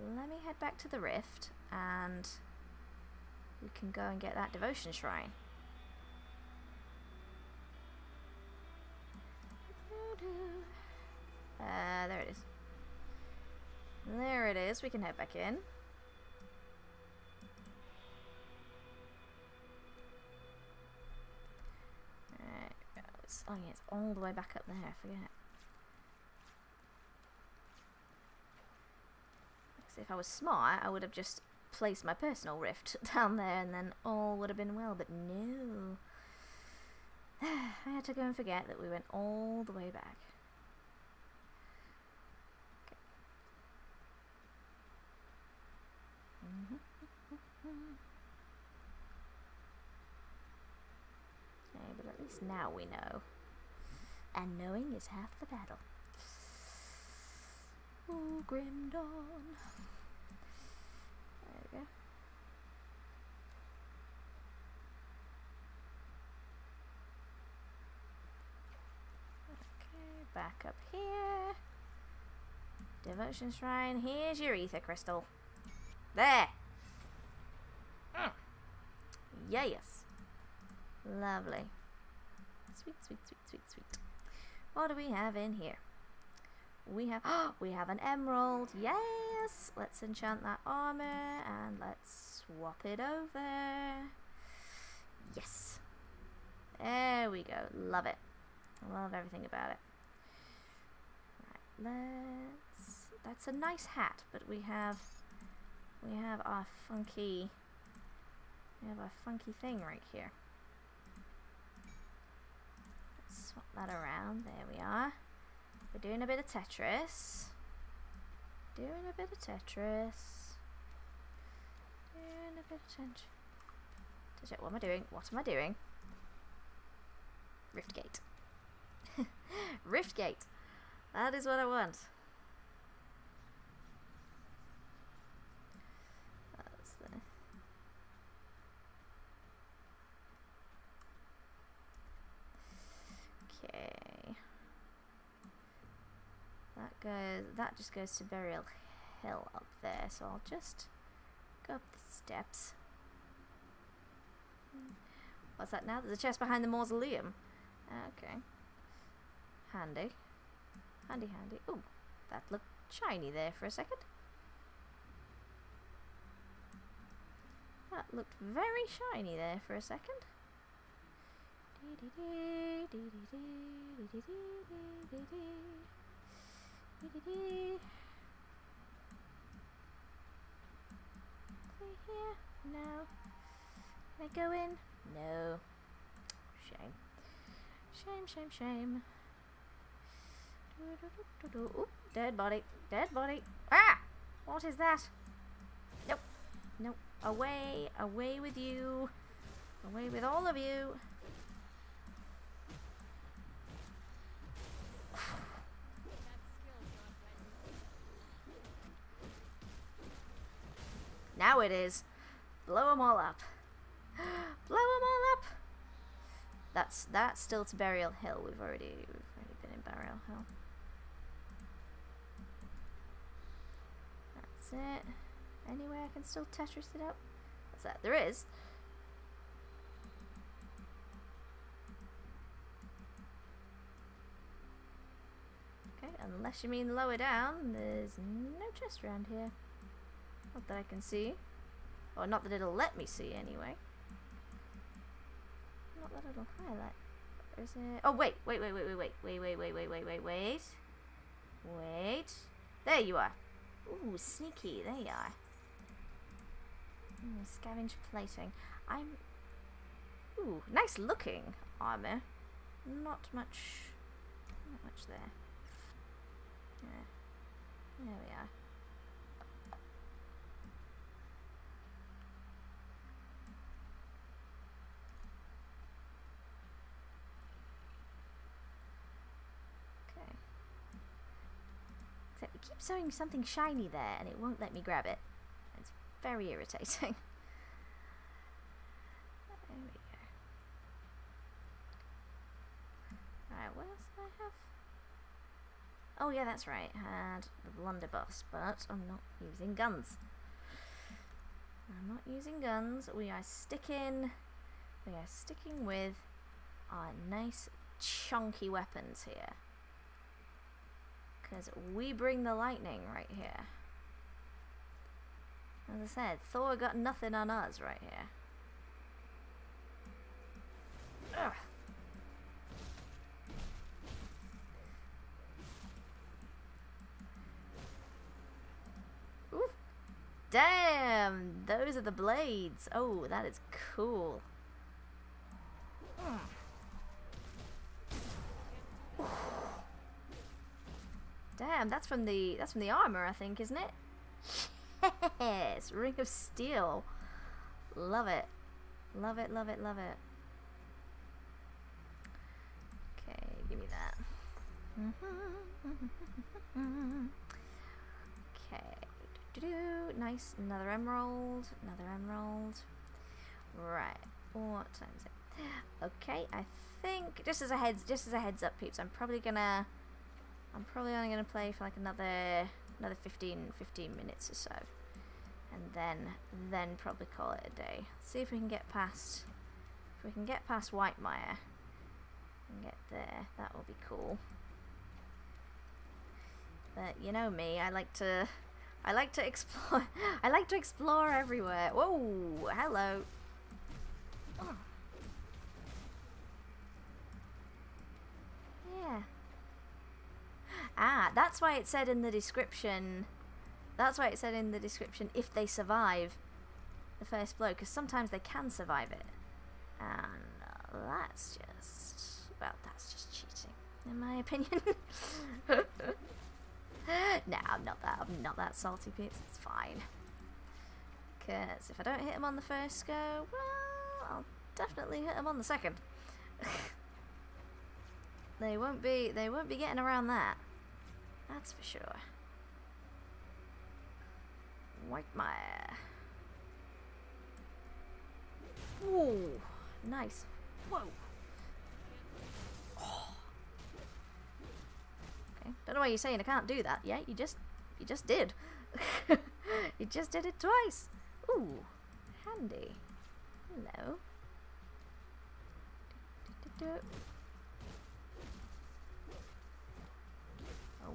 Let me head back to the rift and we can go and get that devotion shrine. There it is. There it is. We can head back in. Oh yeah, it's all the way back up there, I forget it. If I was smart, I would have just placed my personal rift down there and then all would have been well, but no. I had to go and forget that we went all the way back. Okay. Okay, but at least now we know. And knowing is half the battle. Oh, Grim Dawn. There we go. Okay, back up here. Devotion Shrine. Here's your ether crystal. There. Mm. Yes. Lovely. Sweet, sweet, sweet, sweet, sweet. What do we have in here? We have an emerald. Yes! Let's enchant that armor and let's swap it over. Yes. There we go. Love it. Love everything about it. Right, that's a nice hat, but we have our funky thing right here. Let's swap that around. There we are. We're doing a bit of Tetris. What am I doing? Rift Gate. Rift Gate. That is what I want. That's the... Okay. That just goes to Burial Hill up there, so I'll just go up the steps. What's that now? There's a chest behind the mausoleum. Okay. Handy. Handy, handy. Ooh, that looked shiny there for a second. That looked very shiny there for a second. Clear here? No. Can I go in? No. Shame. Shame, shame, shame. Ooh, dead body. Dead body. Ah! What is that? Nope. Nope. Away. Away with you. Away with all of you. Now it is. Blow them all up. Blow them all up. That's still to Burial Hill. We've already been in Burial Hill. That's it. Anyway, I can still Tetris it up. What's that? There is. Okay, unless you mean lower down, there's no chest around here. Not that I can see. Or not that it'll let me see, anyway. Not that it'll highlight. Where is it? Oh, wait. There you are. Ooh, sneaky. There you are. Scavenge plating. Ooh, nice looking armor. Not much there. There we are. Okay. Except it keeps showing something shiny there and it won't let me grab it. It's very irritating. Oh yeah, that's right, I had the blunderbuss, but I'm not using guns. We are sticking with our nice chunky weapons here. Because we bring the lightning right here. As I said, Thor got nothing on us right here. Ugh. Damn! Those are the blades! Oh, that is cool. Damn, that's from the armor, I think, isn't it? Yes! Ring of Steel. Love it. Love it, love it, love it. Okay, give me that. Okay. Nice, another emerald, another emerald. Right, what time is it? Okay, I think just as a heads up, peeps, I'm probably only gonna play for like another 15 minutes or so, and then probably call it a day. See if we can get past Whitemire and get there. That will be cool. But you know me, I like to explore. I like to explore everywhere. Whoa! Hello. Oh. Yeah. Ah, that's why it said in the description. If they survive the first blow, because sometimes they can survive it. And that's just, well, that's just cheating, in my opinion. Nah, I'm not that salty, peeps. It's fine. Cause if I don't hit him on the first go, well, I'll definitely hit him on the second. They won't be getting around that. That's for sure. Whitemire. Whoa, nice. Whoa. Don't know why you're saying I can't do that. Yeah, you just did. You just did it twice. Ooh, handy. Hello.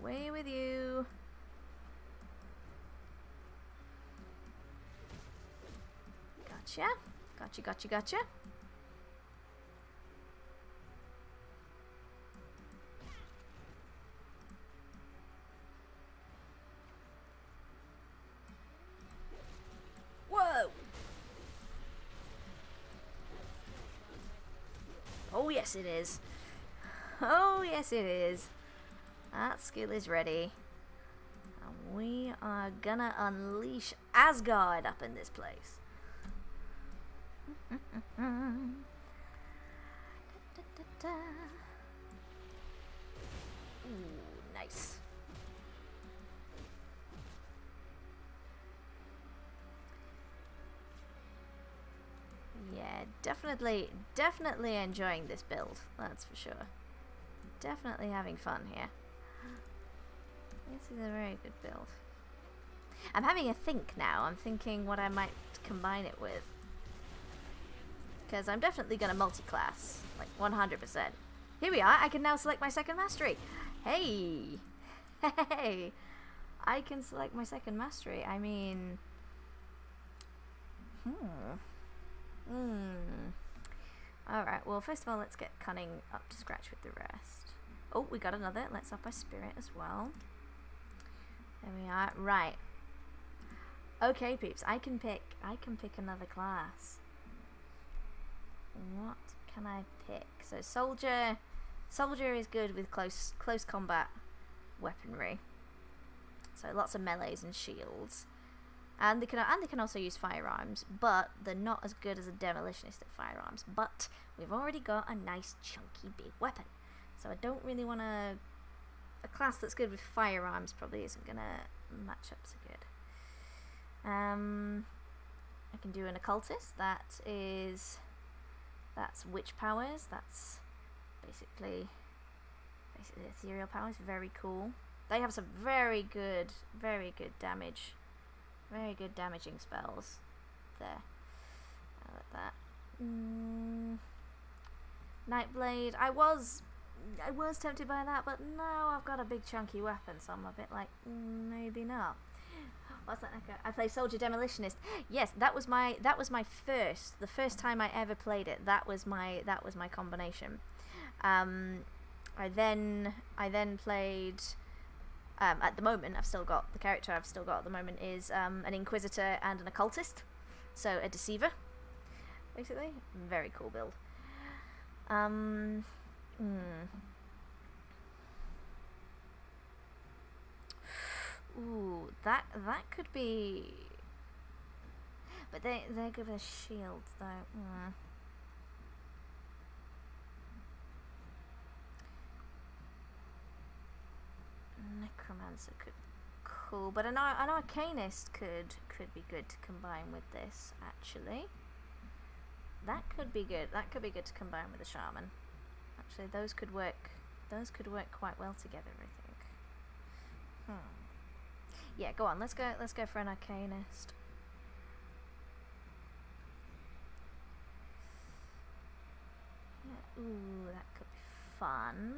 Away with you. Gotcha. Gotcha. Oh yes it is. Oh yes it is. That skill is ready. And we are gonna unleash Asgard up in this place. Ooh, nice. Yeah, definitely enjoying this build, that's for sure. Definitely having fun here. This is a very good build. I'm having a think now. I'm thinking what I might combine it with. Because I'm definitely going to multi-class, like 100%. Here we are, I can now select my second mastery. Hey! Hey! I can select my second mastery, I mean... Alright, well, first of all, let's get Cunning up to scratch with the rest. Oh, we got another. Let's up our Spirit as well. There we are. Right. Okay, peeps, I can pick another class. What can I pick? So Soldier is good with close combat weaponry. so lots of melees and shields. And they can also use firearms, but they're not as good as a demolitionist at firearms. But we've already got a nice chunky big weapon, so I don't really want to. A class that's good with firearms probably isn't gonna match up so good. I can do an occultist. That's witch powers. That's basically ethereal powers. Very cool. They have some very good damage. Very good damaging spells there. I like that. Nightblade. I was tempted by that, but now I've got a big chunky weapon, so I'm a bit like, maybe not. What's that? I play Soldier Demolitionist. Yes, the first time I ever played it. That was my combination. I then played. At the moment, I've still got the character I've still got at the moment is an Inquisitor and an Occultist, so a Deceiver, basically. Very cool build. Ooh, that could be. But they're good with shields though. Necromancer could cool, but an arcanist could be good to combine with this actually. That could be good. That could be good to combine with the shaman. Actually, those could work quite well together, I think. Yeah, go on. Let's go for an arcanist. Yeah, ooh, that could be fun.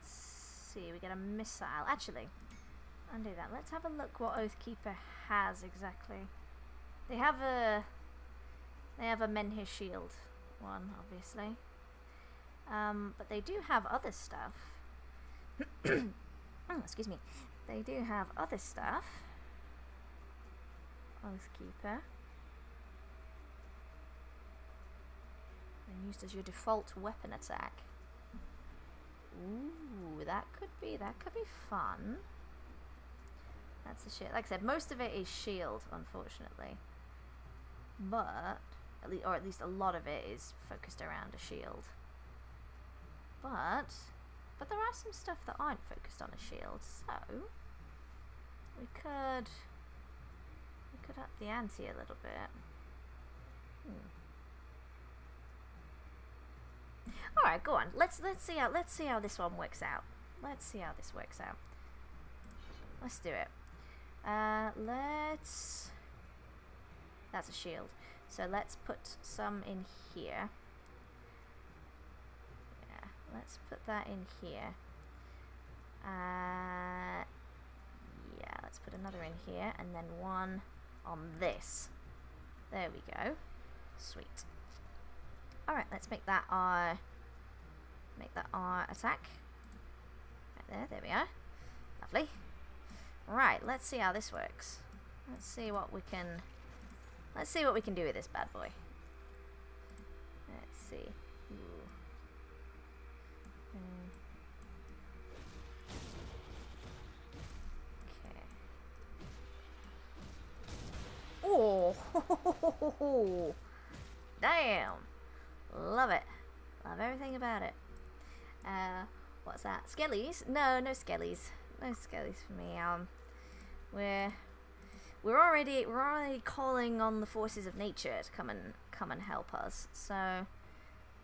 Let's see, we get a missile. Actually, undo that. Let's have a look what Oathkeeper has exactly. They have a Menhir Shield one, obviously. But they do have other stuff. Oh, excuse me. They do have other stuff. Oathkeeper. And used as your default weapon attack. Ooh, that could be fun. That's the shit. Like I said, most of it is shield, unfortunately. But at least a lot of it is focused around a shield. But there are some stuff that aren't focused on a shield, so we could up the ante a little bit. All right, go on. Let's see how this one works out. Let's see how this works out. Let's do it. That's a shield. So let's put some in here. Yeah, let's put that in here. Yeah, let's put another in here, and then one on this. There we go. Sweet. Alright, let's make that our attack. Right there we are. Lovely. Right, let's see how this works. Let's see what we can do with this bad boy. Let's see. Okay. Oh, ho. Damn. Love it. Love everything about it. What's that? Skellies? No skellies. No skellies for me. We're already calling on the forces of nature to come and help us. So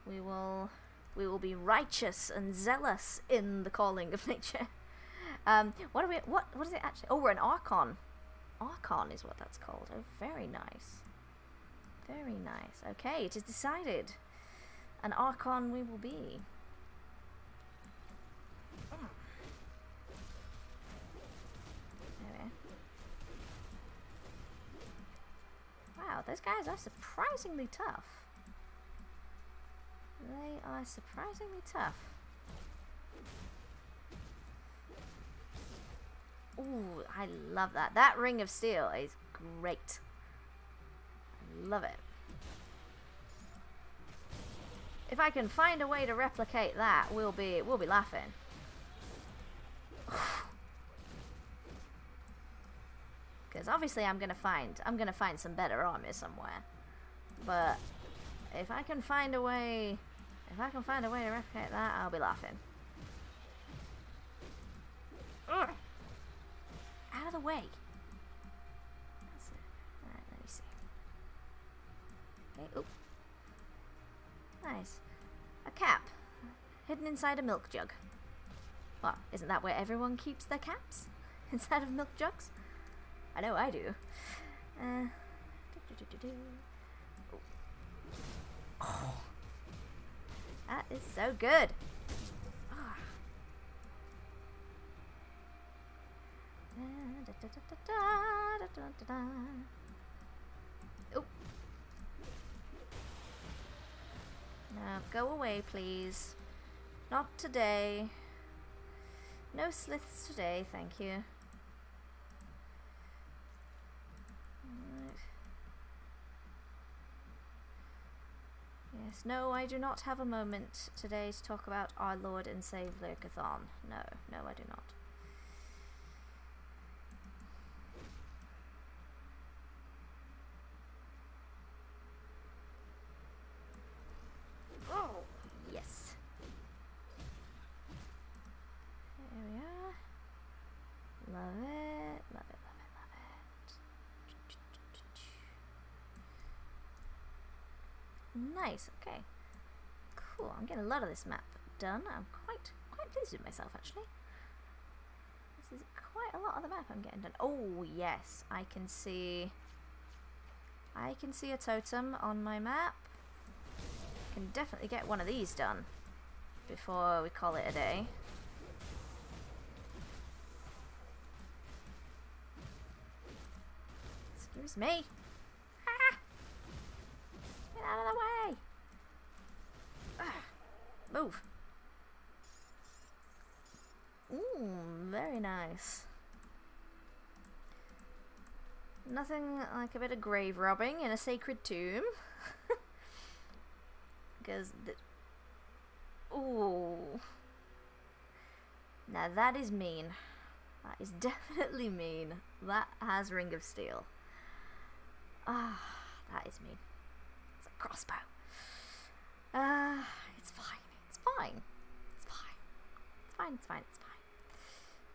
we will be righteous and zealous in the calling of nature. What is it actually? Oh, we're an Archon. Archon is what that's called. Oh, very nice. Very nice. Okay, it is decided. An Archon we will be. There. Wow, those guys are surprisingly tough. They are surprisingly tough. Ooh, I love that. That ring of steel is great. I love it. If I can find a way to replicate that, we'll be laughing. Because obviously I'm gonna find some better armor somewhere. But if I can find a way, to replicate that, I'll be laughing. Ugh. Out of the way. That's it. Alright, let me see. Okay, oop. Nice. A cap. Hidden inside a milk jug. What, isn't that where everyone keeps their caps? Inside of milk jugs? I know I do. Oh. That is so good. Oh. Oh. Now go away, please. Not today. No sliths today, thank you. Yes, no, I do not have a moment today to talk about our Lord and Savior Cthon. No, no, I do not. Oh, yes. Here we are. Love it, love it. Nice, okay. Cool, I'm getting a lot of this map done. I'm quite pleased with myself, actually. This is quite a lot of the map I'm getting done. Oh, yes, I can see a totem on my map. Can definitely get one of these done before we call it a day. Excuse me. Out of the way! Ugh. Move! Ooh, very nice. Nothing like a bit of grave robbing in a sacred tomb. Because ooh. Now that is mean. That is definitely mean. That has Ring of Steel. Ah, that is mean. Crossbow. It's fine. It's fine. It's fine. It's fine. It's fine. It's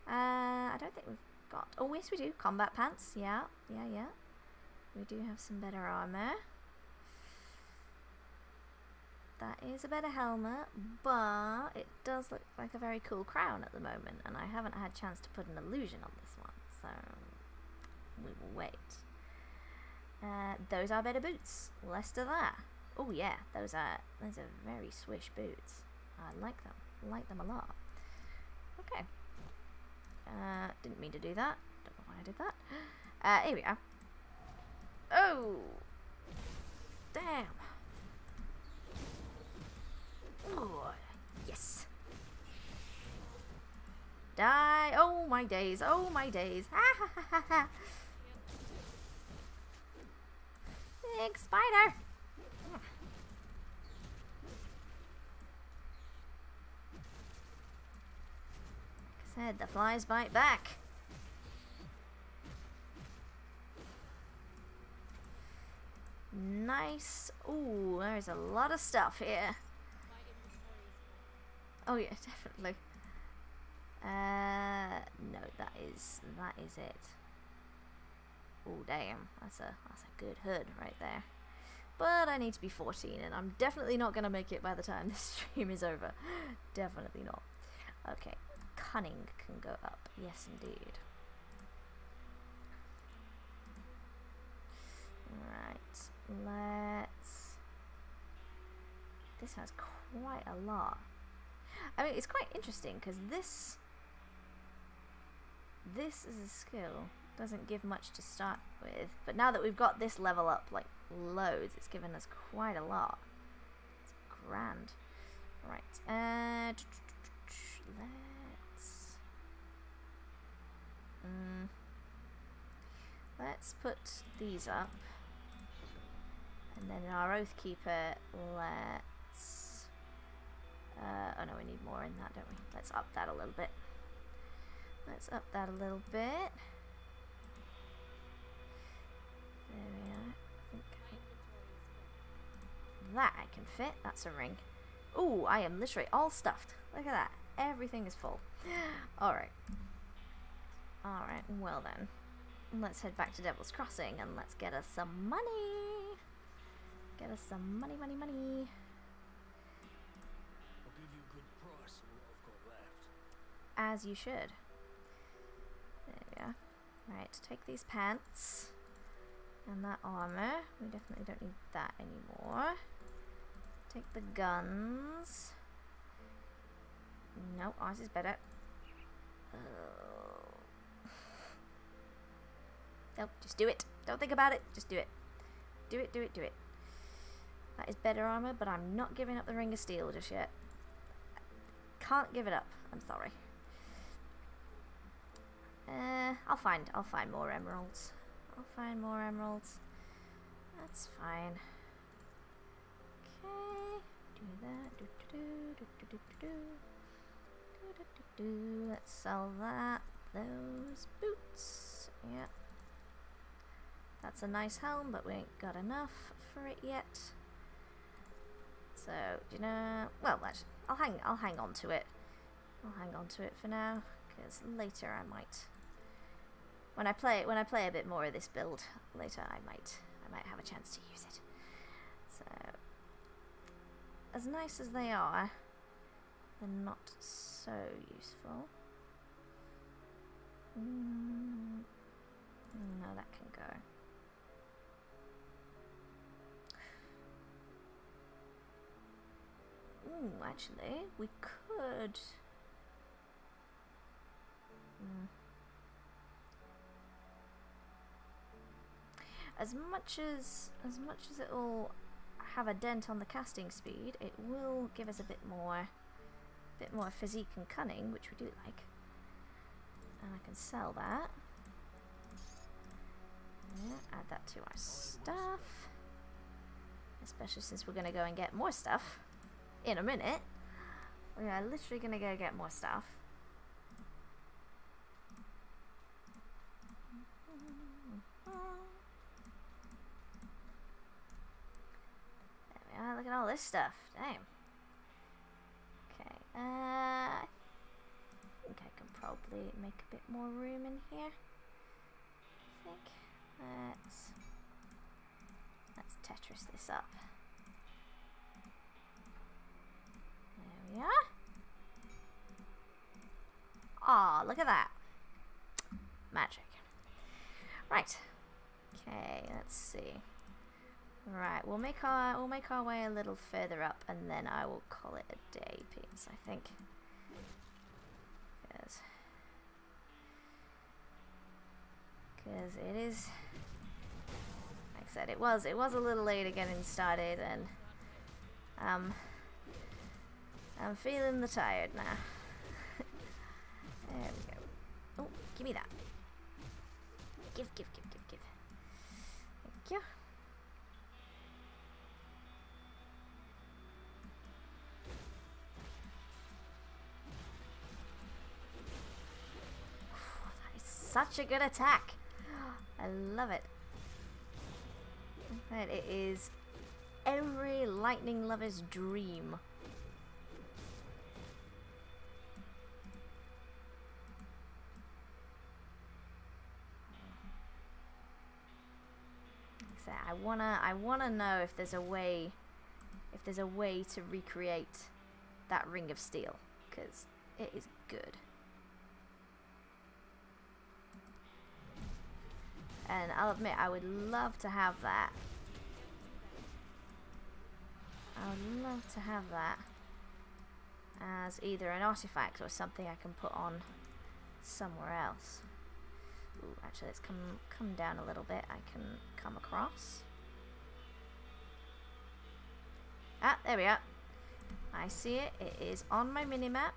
fine. I don't think we've got. Oh yes, we do. Combat pants. Yeah. Yeah. Yeah. We do have some better armor. That is a better helmet, but it does look like a very cool crown at the moment, and I haven't had a chance to put an illusion on this one, so we will wait. Those are better boots. Less to that. Oh yeah, those are very swish boots. I like them. Like them a lot. Okay. Didn't mean to do that. Don't know why I did that. Here we are. Oh, damn. Oh yes. Die. Oh my days. Oh my days. Ha ha ha ha ha. Big spider! Like I said, the flies bite back. Nice. Ooh, there's a lot of stuff here. Oh yeah, definitely. No, that is it. Oh damn, that's a good hood right there. But I need to be 14 and I'm definitely not gonna make it by the time this stream is over. Definitely not. Okay, cunning can go up. Yes indeed. Right, let's... This has quite a lot. I mean, it's quite interesting because this is a skill. Doesn't give much to start with, but now that we've got this level up like loads, it's given us quite a lot. It's grand. Right, let's put these up, and then in our Oathkeeper, let's oh no, we need more in that, don't we? Let's up that a little bit. Let's up that a little bit. There we are. I think that I can fit. That's a ring. Ooh, I am literally all stuffed. Look at that. Everything is full. Alright. Alright, well then. Let's head back to Devil's Crossing and let's get us some money. Get us some money, money, money. I'll give you a good price on what I've got left. As you should. There we are. Right, take these pants and that armor. We definitely don't need that anymore. Take the guns. No, ours is better. Nope, just do it. Don't think about it. Just do it. Do it, do it, do it. That is better armor, but I'm not giving up the Ring of Steel just yet. I can't give it up. I'm sorry. I'll find more emeralds. I'll find more emeralds. That's fine. Okay. Do that. Do do do do do do do. Let's sell that. Those boots. Yeah. That's a nice helm, but we ain't got enough for it yet. So, you know, well, actually, I'll hang on to it. I'll hang on to it for now, because later I might. When I play a bit more of this build later, I might have a chance to use it. So, as nice as they are, they're not so useful. No, that can go. Ooh, actually, we could... As much as it will have a dent on the casting speed, it will give us a bit more physique and cunning, which we do like. And I can sell that. Yeah, add that to our stuff. Especially since we're gonna go and get more stuff. In a minute, we are literally gonna go get more stuff. There we are. Look at all this stuff. Damn. Okay. I think I can probably make a bit more room in here. I think let's Tetris this up. Yeah. Ah, look at that. Magic. Right. Okay, let's see. Right, we'll make our way a little further up and then I will call it a day, peeps, I think. Because it is, like I said, it was a little late getting started, and I'm feeling the tired now. There we go. Oh, give me that. Give. Thank you. That is such a good attack. I love it. But it is every lightning lover's dream. I wanna know if there's a way to recreate that Ring of Steel, because it is good. And I'll admit, I would love to have that. I would love to have that as either an artifact or something I can put on somewhere else. Ooh, actually, let's come down a little bit. I can come across. Ah, there we are. I see it. It is on my mini-map.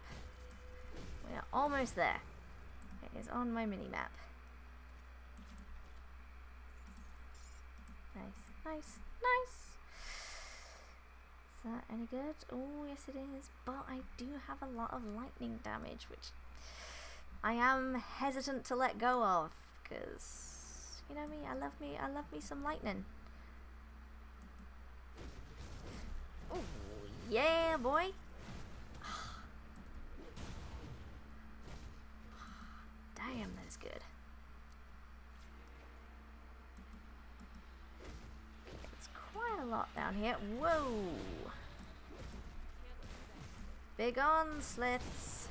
We are almost there. It is on my mini-map. Nice. Is that any good? Oh, yes it is. But I do have a lot of lightning damage, which I am hesitant to let go of, because you know me, I love me some lightning. Oh yeah, boy. Damn, that's good. It's quite a lot down here. Whoa! Big on, slits.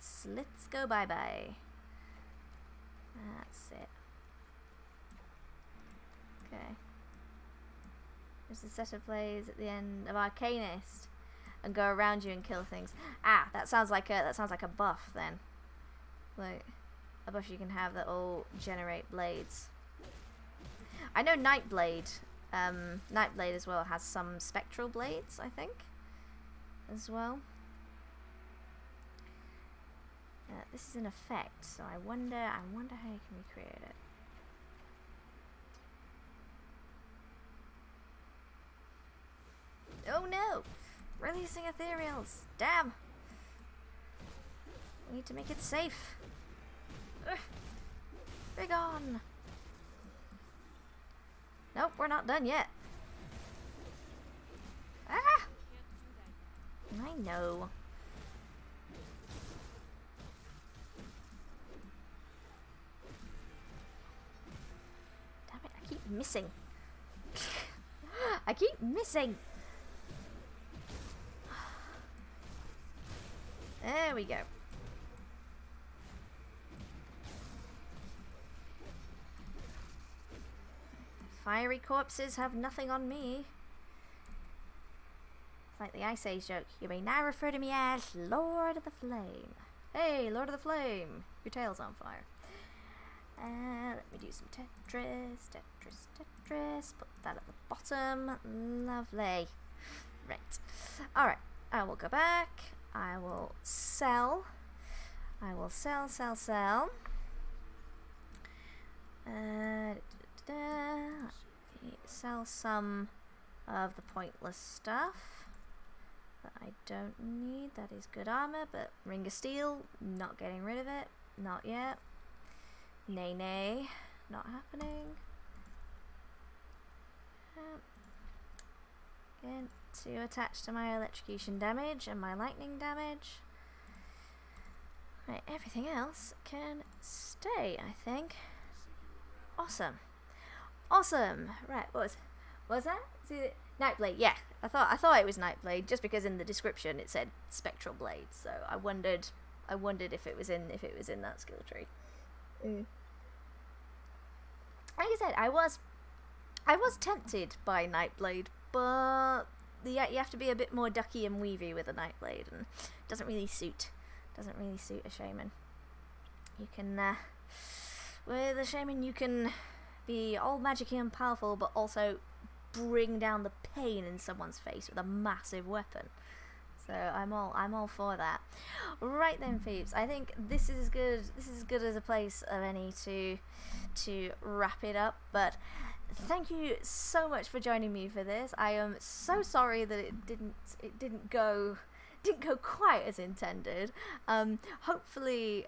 Slits go bye-bye. That's it. Okay. There's a set of plays at the end of Arcanist. And go around you and kill things. Ah, that sounds like a buff then. Like a buff you can have that will generate blades. I know Nightblade. Nightblade as well has some spectral blades, I think, as well. This is an effect, so I wonder how you can recreate it. Oh no! Releasing ethereals! Damn! We need to make it safe! Ugh. Big on! Nope, we're not done yet! Ah! I know. Damn it, I keep missing. I keep missing! There we go. Fiery corpses have nothing on me. It's like the Ice Age joke. You may now refer to me as Lord of the Flame. Hey, Lord of the Flame. Your tail's on fire. Let me do some Tetris. Tetris, Tetris. Put that at the bottom. Lovely. Right. Alright. I will go back. I will sell. I will sell, sell, sell. Sell some of the pointless stuff that I don't need. That is good armor, but Ring of Steel, not getting rid of it. Not yet. Nay, nay. Not happening. Again. To attach to my electrocution damage and my lightning damage. Right, everything else can stay, I think. Awesome. Awesome. Right, what was that? Nightblade, yeah. I thought it was Nightblade just because in the description it said spectral blade, so I wondered if it was in that skill tree. Mm. Like I said, I was tempted by Nightblade, but you have to be a bit more ducky and weavy with a Nightblade, and doesn't really suit a shaman. You can with a shaman you can be all magic-y and powerful, but also bring down the pain in someone's face with a massive weapon. So I'm all for that. Right then, peeps. I think this is good. This is as good as a place of any to wrap it up, but. Thank you so much for joining me for this. I am so sorry that it didn't go quite as intended. Hopefully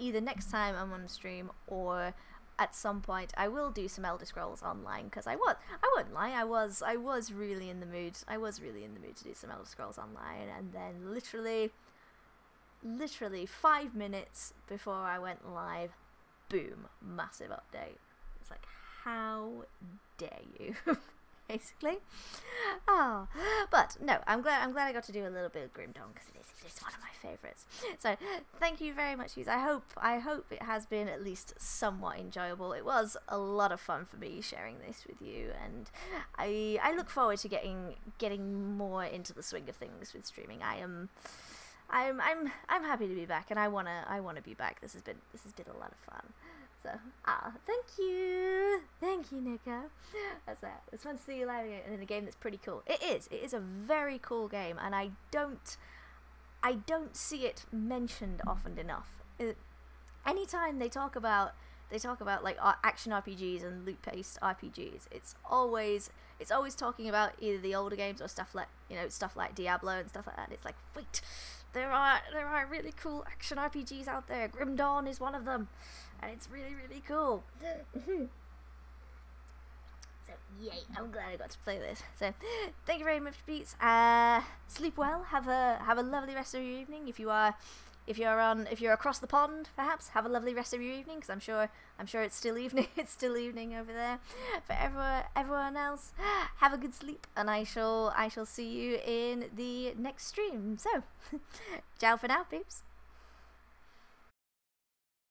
either next time I'm on stream or at some point I will do some Elder Scrolls Online, because I won't lie, I was really in the mood. I was really in the mood to do some Elder Scrolls Online, and then literally 5 minutes before I went live, boom, massive update. It's like, how dare you, basically. Oh, but no, I'm glad I got to do a little bit of Grim Dawn, because it is one of my favourites. So thank you very much, guys. I hope it has been at least somewhat enjoyable. It was a lot of fun for me sharing this with you, and I look forward to getting more into the swing of things with streaming. I'm happy to be back, and I wanna be back. This has been a lot of fun. So, thank you, Nico. That's that. It's fun to see you live in a game that's pretty cool. It is a very cool game, and I don't see it mentioned often enough. Anytime they talk about like action RPGs and loot-based RPGs, it's always talking about either the older games or stuff like you know, stuff like Diablo and stuff like that. It's like, wait, there are really cool action RPGs out there. Grim Dawn is one of them, and it's really, really cool. So yay, I'm glad I got to play this. So thank you very much, Beats. Sleep well. Have a lovely rest of your evening. If you're across the pond, perhaps have a lovely rest of your evening, because I'm sure it's still evening. It's still evening over there. For everyone else, have a good sleep, and I shall see you in the next stream. So, ciao for now, peeps.